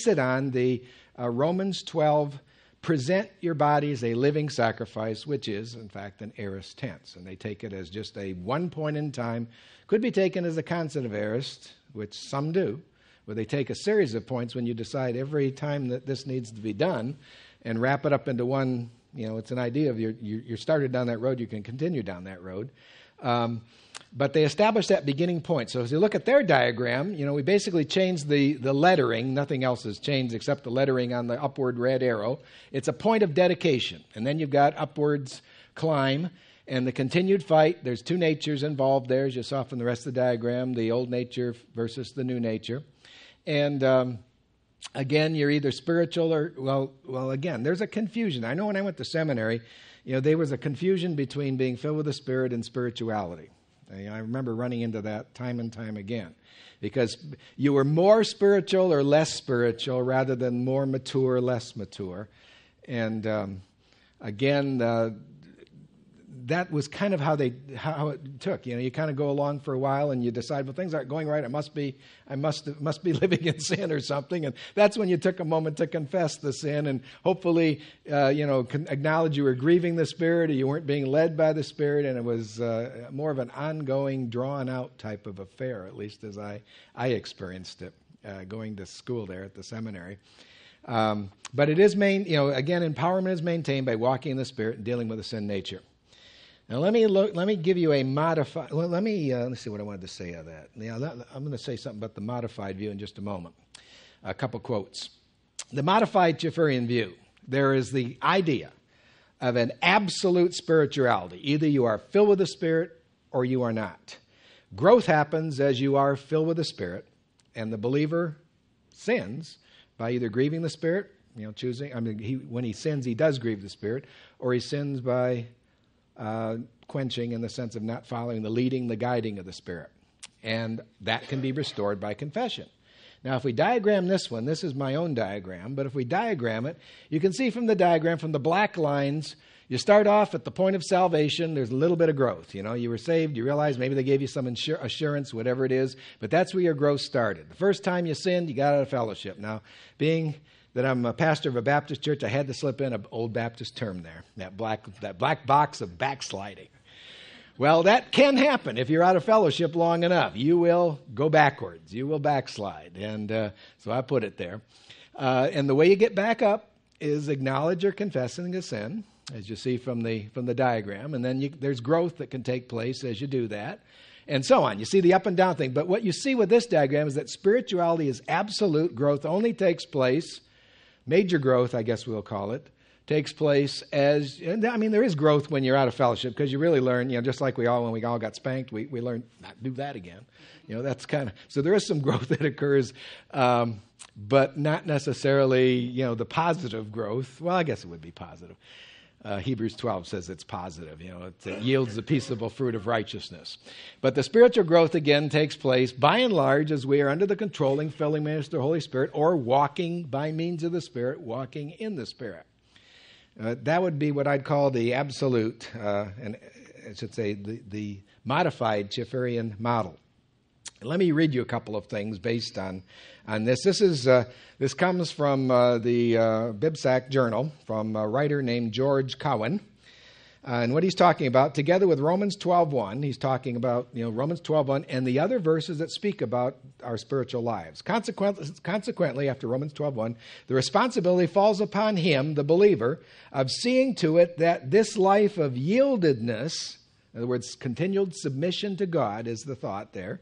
it on the Romans 12, present your body as a living sacrifice, which is, in fact, an aorist tense. And they take it as just a one point in time, could be taken as a constant of aorist, which some do, where they take a series of points when you decide every time that this needs to be done and wrap it up into one. It's an idea of you started down that road, you can continue down that road. But they established that beginning point. So as you look at their diagram, we basically changed the lettering. Nothing else has changed except the lettering on the upward red arrow. It's a point of dedication. And then you've got upwards climb and the continued fight. There's two natures involved there, as you saw from the rest of the diagram, the old nature versus the new nature. And again, you're either spiritual or, well, again, there's a confusion. I know when I went to seminary, there was a confusion between being filled with the Spirit and spirituality. I remember running into that time and time again, because you were more spiritual or less spiritual rather than more mature or less mature. And that was kind of how it took. You kind of go along for a while and you decide, well, things aren't going right. I must be living in sin or something. And that's when you took a moment to confess the sin and hopefully, acknowledge you were grieving the Spirit or you weren't being led by the Spirit. And it was more of an ongoing, drawn-out type of affair, at least as I experienced it going to school there at the seminary. But it is empowerment is maintained by walking in the Spirit and dealing with the sin nature. Now let me give you a modified. Well, let's see what I wanted to say of that. Now I'm going to say something about the modified view in just a moment. A couple quotes. The modified Chaferian view. There is the idea of an absolute spirituality. Either you are filled with the Spirit or you are not. Growth happens as you are filled with the Spirit, and the believer sins by either grieving the Spirit, when he sins, he does grieve the Spirit, or he sins by quenching in the sense of not following the guiding of the Spirit. And that can be restored by confession. Now, if we diagram this one, this is my own diagram, but if we diagram it, you can see from the diagram, from the black lines, you start off at the point of salvation. There's a little bit of growth. You were saved. You realize maybe they gave you some assurance, whatever it is, but that's where your growth started. The first time you sinned, you got out of fellowship. Now, being that I'm a pastor of a Baptist church, I had to slip in an old Baptist term there, that black box of backsliding. Well, that can happen if you're out of fellowship long enough. You will go backwards. You will backslide. And so I put it there. And the way you get back up is acknowledge or confessing a sin, as you see from the diagram. And then there's growth that can take place as you do that, and so on. You see the up and down thing. But what you see with this diagram is that spirituality is absolute. Growth only takes place, major growth, I guess we'll call it, takes place as, and I mean, there is growth when you're out of fellowship because you really learn, you know, just like when we all got spanked, we learned not to do that again. You know, that's kind of, so there is some growth that occurs, but not necessarily, you know, the positive growth. Well, I guess it would be positive. Hebrews 12 says it's positive, you know, it yields the peaceable fruit of righteousness. But the spiritual growth, again, takes place, by and large, as we are under the controlling, filling ministry of the Holy Spirit, or walking by means of the Spirit, walking in the Spirit. That would be what I'd call the absolute, and I should say the modified Chaferian model. Let me read you a couple of things based on this. This comes from the BibSac Journal from a writer named George Cowan, and what he's talking about, together with Romans 12:1, he's talking about, you know, Romans 12:1 and the other verses that speak about our spiritual lives. Consequently, after Romans 12:1, the responsibility falls upon him, the believer, of seeing to it that this life of yieldedness, in other words, continued submission to God is the thought there,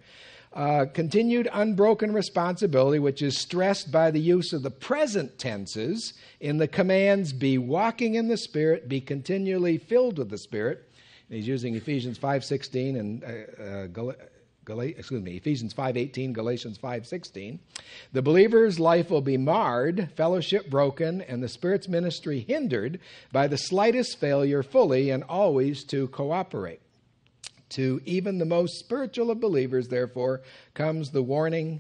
continued unbroken responsibility, which is stressed by the use of the present tenses in the commands, be walking in the Spirit, be continually filled with the Spirit. And he's using Ephesians 5:16 and Ephesians 5:18, Galatians 5:16. The believer's life will be marred, fellowship broken, and the Spirit's ministry hindered by the slightest failure fully and always to cooperate. To even the most spiritual of believers, therefore, come the warning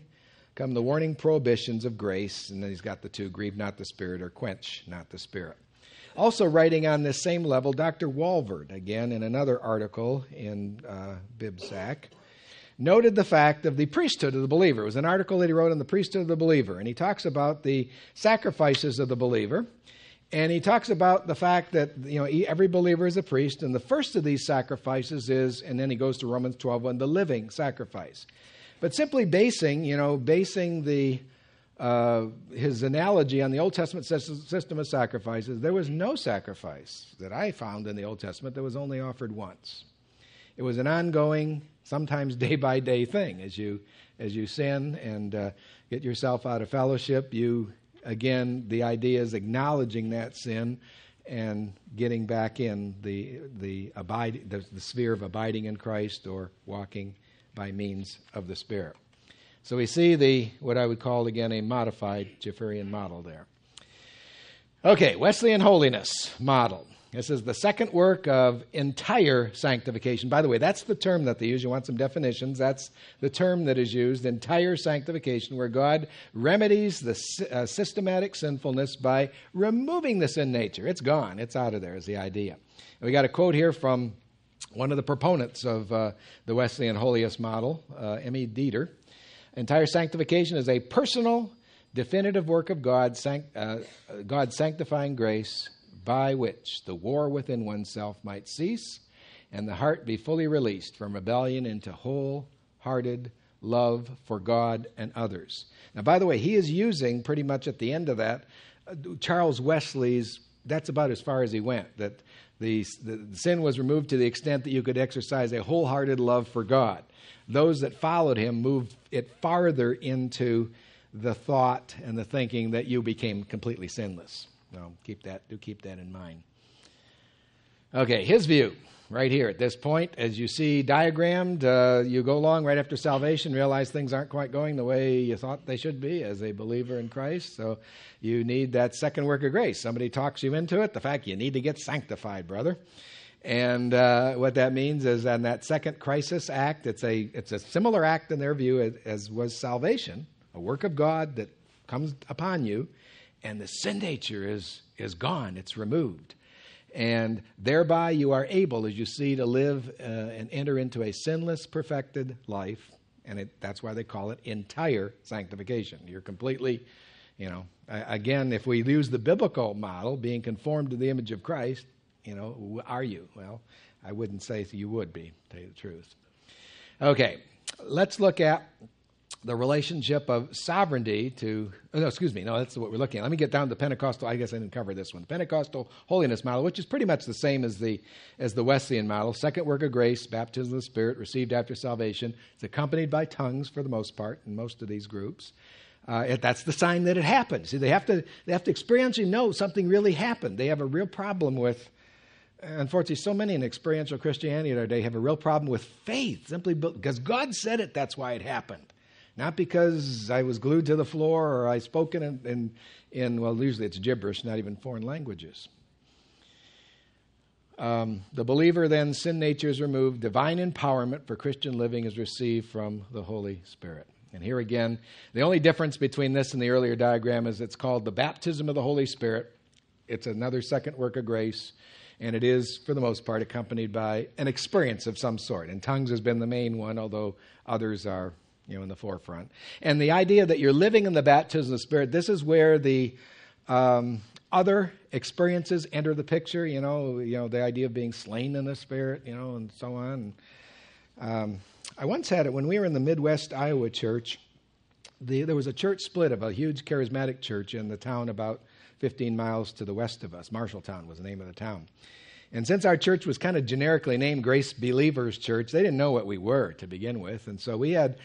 prohibitions of grace. And then he's got the two, grieve not the Spirit, or quench not the Spirit. Also writing on this same level, Dr. Walvoord, again in another article in BibSac, noted the fact of the priesthood of the believer. It was an article that he wrote on the priesthood of the believer. And he talks about the sacrifices of the believer. And he talks about the fact that, you know, every believer is a priest, and the first of these sacrifices is, and then he goes to Romans 12:1, the living sacrifice. But simply basing the his analogy on the Old Testament system of sacrifices, there was no sacrifice that I found in the Old Testament that was only offered once. It was an ongoing, sometimes day by day thing. As you sin and get yourself out of fellowship, you. Again, the idea is acknowledging that sin and getting back in the sphere of abiding in Christ or walking by means of the Spirit. So we see what I would call, again, a modified Chaferian model there. Okay, Wesleyan holiness model. This is the second work of entire sanctification. By the way, that's the term that they use. You want some definitions? That's the term that is used, entire sanctification, where God remedies the systematic sinfulness by removing the sin nature. It's gone. It's out of there is the idea. And we got a quote here from one of the proponents of the Wesleyan holiness model, M.E. Dieter. Entire sanctification is a personal, definitive work of God, God's sanctifying grace, by which the war within oneself might cease and the heart be fully released from rebellion into wholehearted love for God and others. Now, by the way, he is using pretty much at the end of that, Charles Wesley's, that's about as far as he went, that the sin was removed to the extent that you could exercise a wholehearted love for God. Those that followed him moved it farther into the thought and the thinking that you became completely sinless. No, keep that in mind. Okay, his view right here at this point, as you see diagrammed, you go along right after salvation, realize things aren't quite going the way you thought they should be as a believer in Christ. So you need that second work of grace. Somebody talks you into it, the fact you need to get sanctified, brother. And what that means is on that second crisis act, it's a similar act in their view as was salvation, a work of God that comes upon you. And the sin nature is gone. It's removed. And thereby you are able, as you see, to live and enter into a sinless, perfected life. And that's why they call it entire sanctification. You're completely, you know, again, if we use the biblical model, being conformed to the image of Christ, you know, are you? Well, I wouldn't say you would be, to tell you the truth. Okay, let's look at the relationship of sovereignty to, that's what we're looking at. Let me get down to Pentecostal. I guess I didn't cover this one. Pentecostal holiness model, which is pretty much the same as the Wesleyan model. Second work of grace, baptism of the Spirit, received after salvation. It's accompanied by tongues for the most part in most of these groups. That's the sign that it happened. See, they have to experientially know something really happened. They have a real problem with, unfortunately, so many in experiential Christianity in our day have a real problem with faith, simply because God said it, that's why it happened. Not because I was glued to the floor or I spoke in usually it's gibberish, not even foreign languages. The believer then, sin nature is removed. Divine empowerment for Christian living is received from the Holy Spirit. And here again, the only difference between this and the earlier diagram is it's called the baptism of the Holy Spirit. It's another second work of grace. And it is, for the most part, accompanied by an experience of some sort. And tongues has been the main one, although others are in the forefront. And the idea that you're living in the baptism of the Spirit, this is where the other experiences enter the picture, the idea of being slain in the Spirit, and so on. I once had it when we were in the Midwest Iowa church. There was a church split of a huge charismatic church in the town about 15 miles to the west of us. Marshalltown was the name of the town. And since our church was kind of generically named Grace Believers Church, they didn't know what we were to begin with. And so we had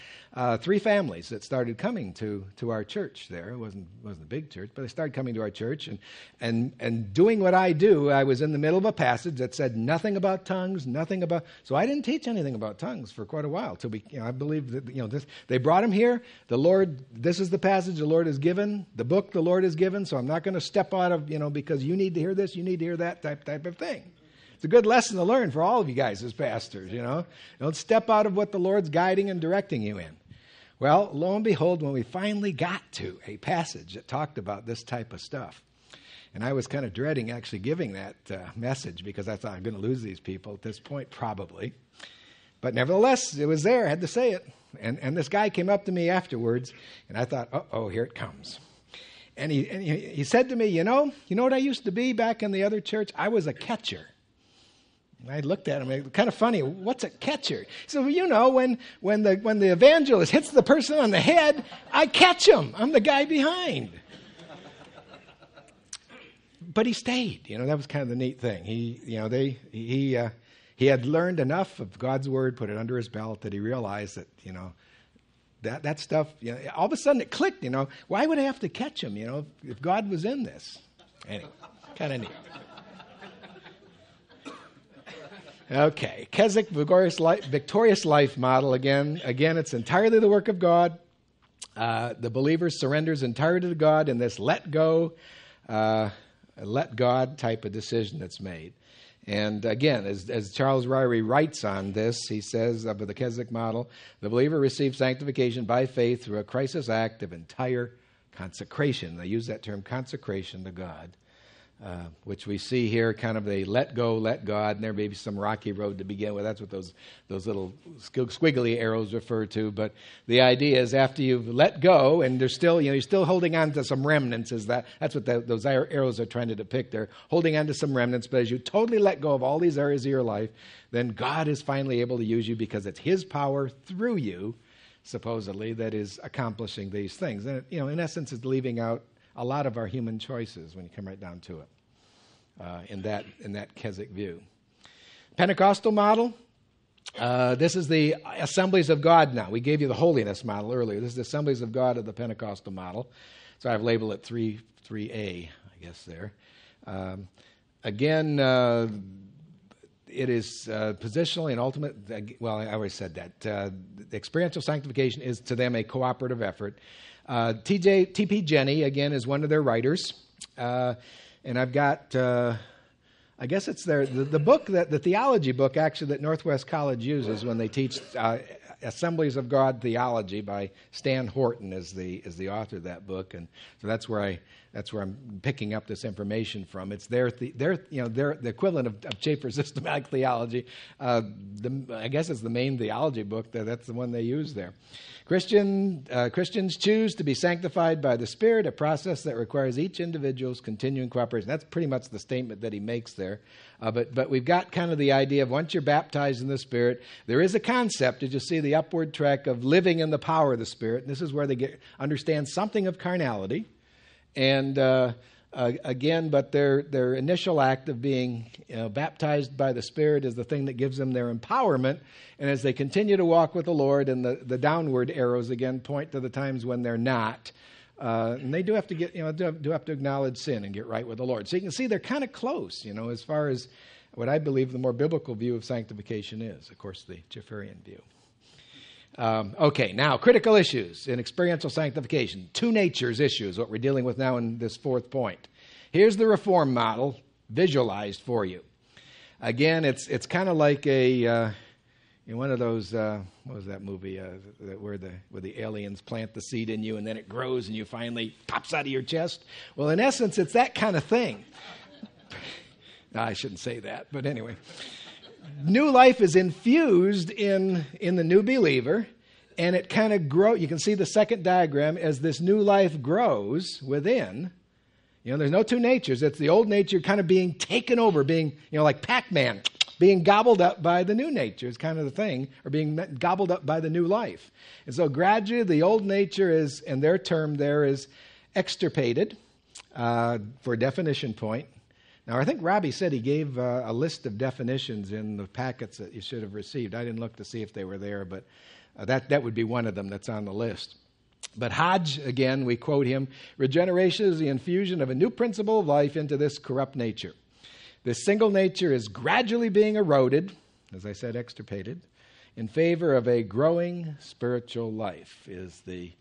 three families that started coming to our church there. It wasn't a big church, but they started coming to our church. And doing what I do, I was in the middle of a passage that said nothing about tongues, So I didn't teach anything about tongues for quite a while. Till I believe that, this, they brought them here. The Lord, this is the passage the Lord has given, the book the Lord has given. So I'm not going to step out of, because you need to hear this, you need to hear that type of thing. It's a good lesson to learn for all of you guys as pastors, Don't step out of what the Lord's guiding and directing you in. Well, lo and behold, when we finally got to a passage that talked about this type of stuff, and I was kind of dreading actually giving that message because I thought I'm going to lose these people at this point, probably. But nevertheless, it was there. I had to say it. And this guy came up to me afterwards, and I thought, uh-oh, here it comes. And he said to me, you know what I used to be back in the other church? I was a catcher. And I looked at him, it was kind of funny. What's a catcher? So, when the evangelist hits the person on the head, I catch him. I'm the guy behind. But he stayed. That was kind of the neat thing. He had learned enough of God's word, put it under his belt, that he realized that, that stuff, all of a sudden it clicked, Why would I have to catch him, if God was in this? Anyway, kind of neat. Okay, Keswick victorious life model again. It's entirely the work of God. The believer surrenders entirely to God in this let God type of decision that's made. And again, as Charles Ryrie writes on this, he says of the Keswick model, the believer receives sanctification by faith through a crisis act of entire consecration. They use that term consecration to God. Which we see here, kind of a let go, let God, and there may be some rocky road to begin with. That's what those little squiggly arrows refer to. But the idea is after you've let go, and there's still, you're still holding on to some remnants. That's what those arrows are trying to depict. They're holding on to some remnants, but as you totally let go of all these areas of your life, then God is finally able to use you because it's His power through you, supposedly, that is accomplishing these things. And in essence, it's leaving out a lot of our human choices when you come right down to it, in that Keswick view. Pentecostal model, this is the Assemblies of God now. We gave you the holiness model earlier. This is the Assemblies of God of the Pentecostal model. So I've labeled it 3A, I guess there. It is positionally and ultimate. I always said that. Experiential sanctification is to them a cooperative effort. T.P. Jenney, again, is one of their writers. And I've got, I guess it's the book, the theology book, actually, that Northwest College uses when they teach Assemblies of God Theology by Stan Horton is the author of that book. And so that's where I'm picking up this information from. It's their equivalent of Chafer's systematic theology. I guess it's the main theology book. That's the one they use there. Christians choose to be sanctified by the Spirit, a process that requires each individual's continuing cooperation. That's pretty much the statement that he makes there. But we've got kind of the idea of once you're baptized in the Spirit, there is a concept, as you see, the upward track of living in the power of the Spirit. And this is where they understand something of carnality. And again, but their initial act of being baptized by the Spirit is the thing that gives them their empowerment. And as they continue to walk with the Lord, and the downward arrows again point to the times when they're not. And they do have to get, do have to acknowledge sin and get right with the Lord. So you can see they're kind of close, as far as what I believe the more biblical view of sanctification is, of course, the Chaferian view. Okay, now critical issues in experiential sanctification. Two natures issues, what we're dealing with now in this fourth point. Here's the reform model visualized for you. Again, it's kind of like a in one of those, what was that movie where the aliens plant the seed in you and then it grows and you finally pops out of your chest? Well, in essence, it's that kind of thing. No, I shouldn't say that, but anyway. New life is infused in the new believer, and it kind of grows. You can see the second diagram as this new life grows within. There's no two natures. It's the old nature kind of being taken over, being, like Pac-Man, being gobbled up by the new nature is kind of the thing, or being gobbled up by the new life. And so gradually the old nature is, and their term there is extirpated for definition point. Now, I think Robbie said he gave a list of definitions in the packets that you should have received. I didn't look to see if they were there, but that would be one of them that's on the list. But Hodge, again, we quote him, regeneration is the infusion of a new principle of life into this corrupt nature. This single nature is gradually being eroded, as I said, extirpated, in favor of a growing spiritual life is the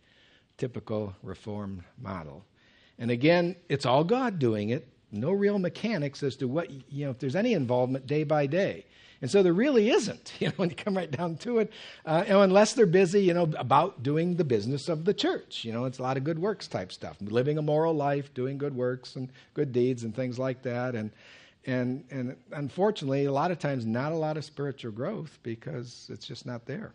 typical reformed model. And again, it's all God doing it. No real mechanics as to what, if there's any involvement day by day. And so there really isn't, when you come right down to it, unless they're busy, about doing the business of the church. It's a lot of good works type stuff, living a moral life, doing good works and good deeds and things like that. And unfortunately, a lot of times, not a lot of spiritual growth because it's just not there.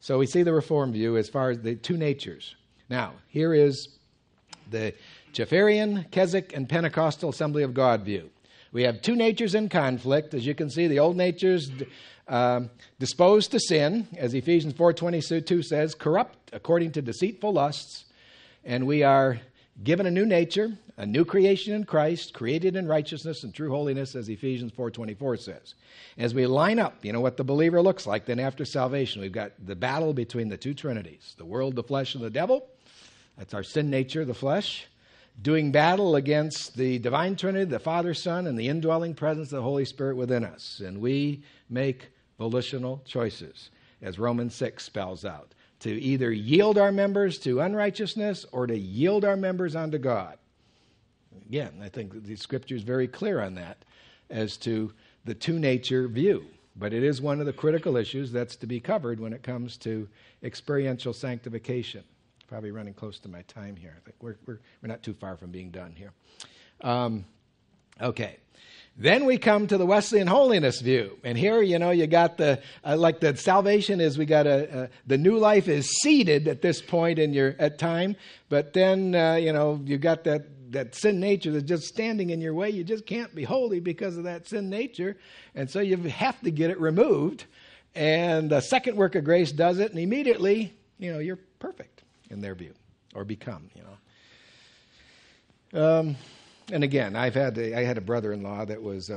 So we see the reform view as far as the two natures. Now, here is the Chaferian, Keswick, and Pentecostal Assembly of God view. We have two natures in conflict. As you can see, the old nature's disposed to sin, as Ephesians 4:22 says, corrupt according to deceitful lusts. And we are given a new nature, a new creation in Christ, created in righteousness and true holiness, as Ephesians 4:24 says. As we line up, what the believer looks like then after salvation, we've got the battle between the two trinities, the world, the flesh, and the devil. That's our sin nature, the flesh. Doing battle against the divine Trinity, the Father, Son, and the indwelling presence of the Holy Spirit within us. And we make volitional choices, as Romans 6 spells out, to either yield our members to unrighteousness or to yield our members unto God. Again, I think the Scripture is very clear on that as to the two-nature view. But it is one of the critical issues that's to be covered when it comes to experiential sanctification. Probably running close to my time here. I think we're not too far from being done here. Okay. Then we come to the Wesleyan holiness view. And here, you got the, like the salvation is, we got the new life is seated at this point in your, at time. But then, you got that sin nature that's just standing in your way. You just can't be holy because of that sin nature. And so you have to get it removed. And the second work of grace does it. And immediately, you're perfect. In their view, or become, and again, I had a brother-in-law that was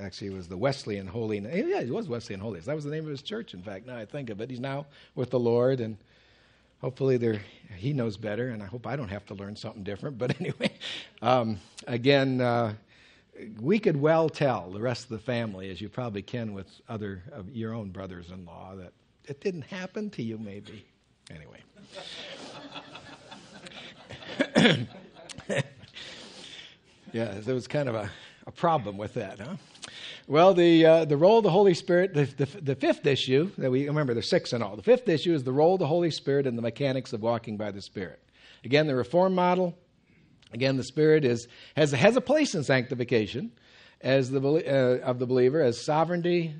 actually was the Wesleyan holiness. Yeah, he was Wesleyan holiness. That was the name of his church. In fact, now I think of it, he's now with the Lord, and hopefully he knows better. And I hope I don't have to learn something different. But anyway, again, we could well tell the rest of the family, as you probably can with other of your own brothers-in-law, that it didn't happen to you, maybe. Anyway. Yeah, there was kind of a problem with that, huh? Well, the role of the Holy Spirit, the fifth issue, that we remember there's six in all. The fifth issue is the role of the Holy Spirit and the mechanics of walking by the Spirit. Again, the reform model. Again, the Spirit has a place in sanctification as of the believer, as sovereignty,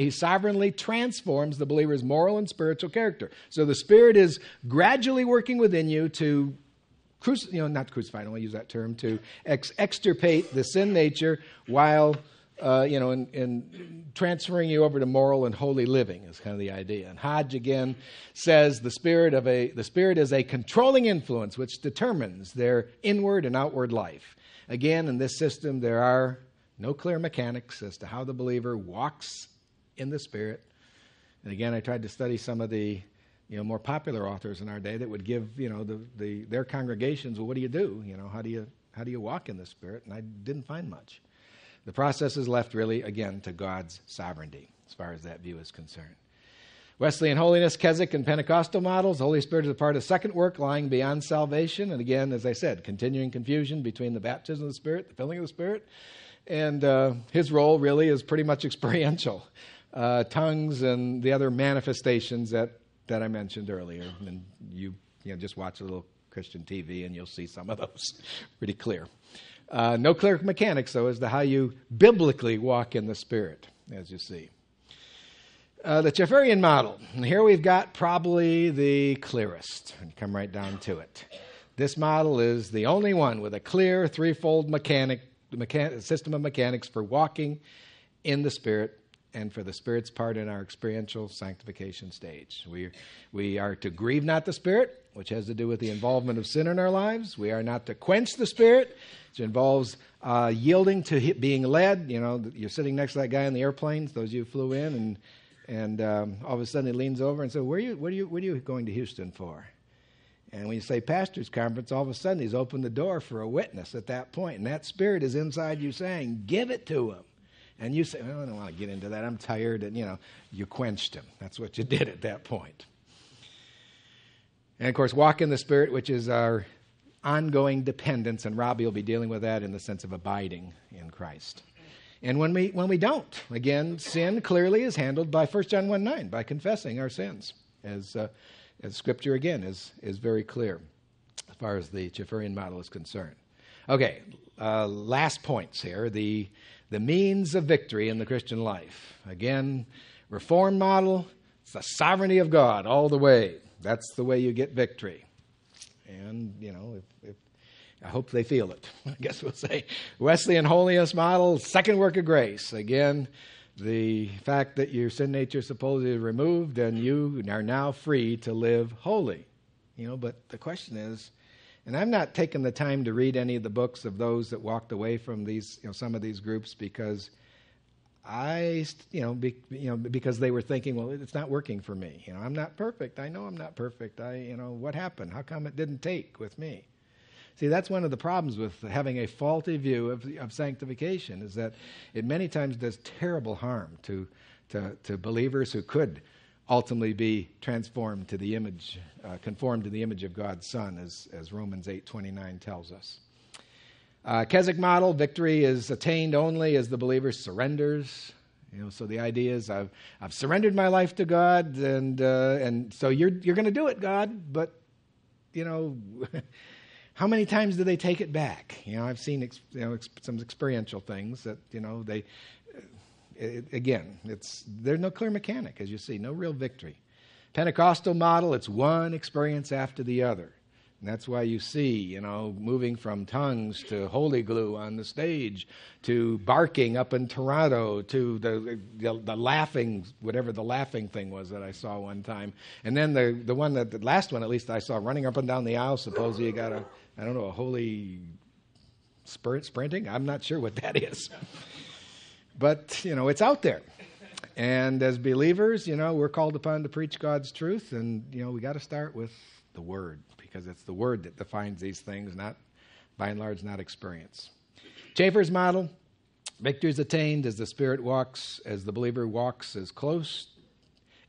he sovereignly transforms the believer's moral and spiritual character. So the Spirit is gradually working within you to not crucified, I don't want to use that term, to extirpate the sin nature while, transferring you over to moral and holy living is kind of the idea. And Hodge again says the spirit is a controlling influence which determines their inward and outward life. Again, in this system, there are no clear mechanics as to how the believer walks in the Spirit. And again, I tried to study some of the more popular authors in our day that would give their congregations, well, what do you do? How do you walk in the Spirit? And I didn't find much. The process is left really again to God's sovereignty as far as that view is concerned. Wesleyan holiness, Keswick, and Pentecostal models. The Holy Spirit is a part of second work, lying beyond salvation. And again, as I said, continuing confusion between the baptism of the Spirit, the filling of the Spirit, and his role really is pretty much experiential. Tongues and the other manifestations that I mentioned earlier. And you just watch a little Christian TV and you'll see some of those pretty clear. No clear mechanics, though, as to how you biblically walk in the Spirit, as you see. The Chaferian model. And here we've got probably the clearest. And come right down to it. This model is the only one with a clear threefold system of mechanics for walking in the Spirit and for the Spirit's part in our experiential sanctification stage. We are to grieve not the Spirit, which has to do with the involvement of sin in our lives. We are not to quench the Spirit, which involves yielding to being led. You're sitting next to that guy in the airplanes, those of you who flew in, and all of a sudden he leans over and says, what are you going to Houston for? And when you say pastor's conference, all of a sudden he's opened the door for a witness at that point. And that spirit is inside you saying, give it to him. And you say, well, I don't want to get into that. I'm tired. And, you quenched him. That's what you did at that point. And, of course, walk in the Spirit, which is our ongoing dependence. And Robbie will be dealing with that in the sense of abiding in Christ. And when we don't, again, sin clearly is handled by 1 John 1:9, by confessing our sins as Scripture, again, is very clear as far as the Chaferian model is concerned. Okay, last points here, the means of victory in the Christian life. Again, Reformed model, it's the sovereignty of God all the way. That's the way you get victory. And, I hope they feel it, I guess we'll say. Wesleyan holiness model, second work of grace. Again, the fact that your sin nature is supposedly removed and you are now free to live holy. But the question is, and I'm not taking the time to read any of the books of those that walked away from these, some of these groups because because they were thinking, well, it's not working for me. I'm not perfect. I know I'm not perfect. What happened? How come it didn't take with me? See, that's one of the problems with having a faulty view of sanctification is that it many times does terrible harm to believers who could ultimately be transformed to the image, conformed to the image of God's Son, as Romans 8:29 tells us. Keswick model, victory is attained only as the believer surrenders. So the idea is I've surrendered my life to God, and so you're going to do it, God, but how many times do they take it back? I've seen some experiential things that there's no clear mechanic, as you see, no real victory. Pentecostal model, it's one experience after the other, and that's why you see moving from tongues to holy glue on the stage to barking up in Toronto to the laughing, whatever the laughing thing was that I saw one time, and then the last one at least I saw running up and down the aisle. Supposedly you got a holy spirit sprinting. I'm not sure what that is. But, it's out there. And as believers, we're called upon to preach God's truth. And, we got to start with the Word, because it's the Word that defines these things, not, by and large, not experience. Chafer's model, victory is attained as the Spirit walks, as the believer walks as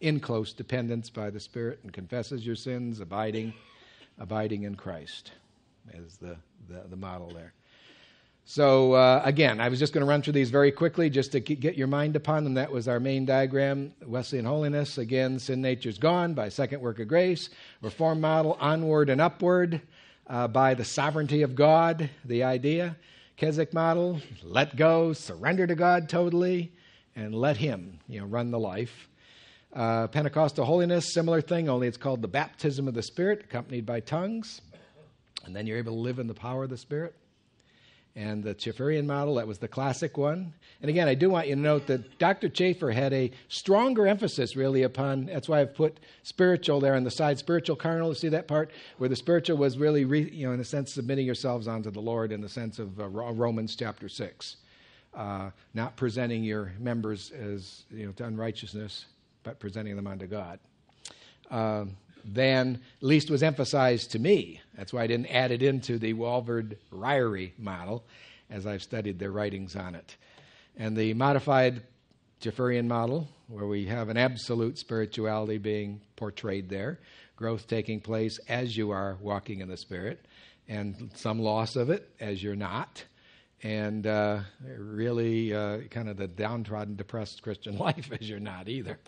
in close dependence by the Spirit and confesses your sins, abiding in Christ is the model there. So, again, I was just going to run through these very quickly just to get your mind upon them. That was our main diagram. Wesleyan holiness, again, sin nature's gone by second work of grace. Reform model, onward and upward by the sovereignty of God, the idea. Keswick model, let go, surrender to God totally, and let him run the life. Pentecostal holiness, similar thing, only it's called the baptism of the Spirit, accompanied by tongues. And then you're able to live in the power of the Spirit. And the Chaferian model, that was the classic one. And again, I do want you to note that Dr. Chafer had a stronger emphasis really upon, that's why I've put spiritual there on the side, spiritual carnal, see that part? Where the spiritual was really, in a sense, submitting yourselves unto the Lord in the sense of Romans chapter 6. Not presenting your members as, to unrighteousness, but presenting them unto God. Than at least was emphasized to me. That's why I didn't add it into the Walvoord Ryrie model as I've studied their writings on it. And the modified Chaferian model, where we have an absolute spirituality being portrayed there, growth taking place as you are walking in the Spirit, and some loss of it as you're not, and really kind of the downtrodden, depressed Christian life as you're not either.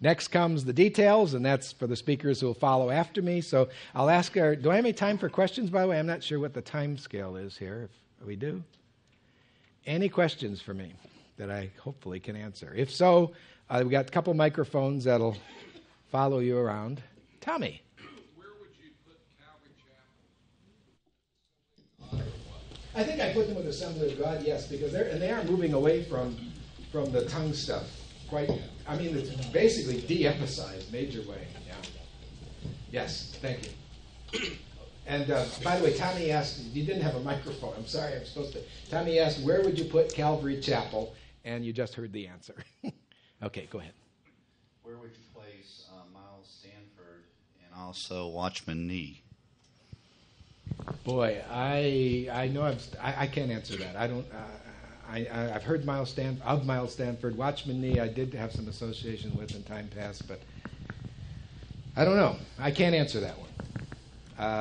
Next comes the details, and that's for the speakers who will follow after me. So I'll ask her, do I have any time for questions, by the way? I'm not sure what the time scale is here, if we do. Any questions for me that I hopefully can answer? If so, we've got a couple microphones that'll follow you around. Tommy. Where would you put Calvary Chapel? I think I put them with Assembly of God, yes, because they are moving away from the tongue stuff. Quite, I mean, it's basically de-emphasized, major way, yeah. Yes, thank you. And by the way, Tommy asked, you didn't have a microphone. I'm sorry, I'm supposed to. Tommy asked, where would you put Calvary Chapel? And you just heard the answer. Okay, go ahead. Where would you place Miles Stanford and also Watchman Nee? Boy, I know I can't answer that. I don't... I've heard Miles Stanford. Watchman Nee I did have some association with in time past, but I don't know. I can't answer that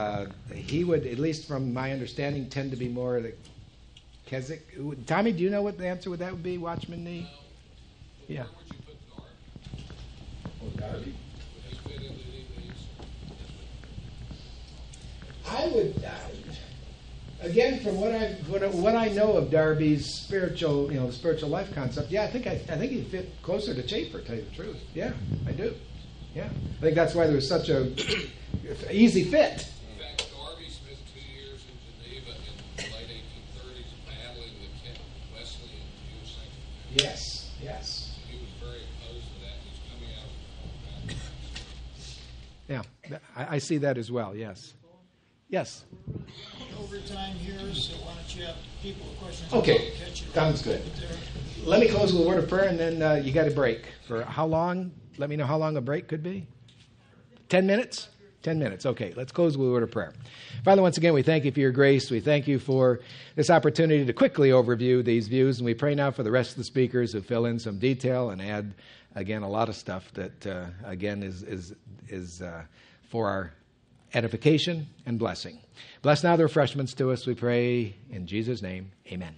one. He would, at least from my understanding, tend to be more the Keswick. Tommy, do you know what the answer would that would be, Watchman Nee? No. Yeah. Where would you put Darby? I would... Again, from what I know of Darby's spiritual, spiritual life concept, yeah, I think he'd fit closer to Chafer, tell you the truth. Yeah, I do. Yeah, I think that's why there was such a easy fit. In fact, Darby spent 2 years in Geneva in the late 1830s battling with Wesley and Jewish sanctification. Yes, yes. He was very opposed to that. He's coming out of the background. Yeah, I see that as well. Yes. Yes. Overtime here, so why don't you have people with questions? Okay, sounds good. Let me close with a word of prayer, and then you got a break. For how long? Let me know how long a break could be. 10 minutes? 10 minutes. Okay, let's close with a word of prayer. Father, once again, we thank you for your grace. We thank you for this opportunity to quickly overview these views, and we pray now for the rest of the speakers who fill in some detail and add, again, a lot of stuff that, again, is for our edification and blessing. Bless now the refreshments to us, we pray in Jesus' name. Amen.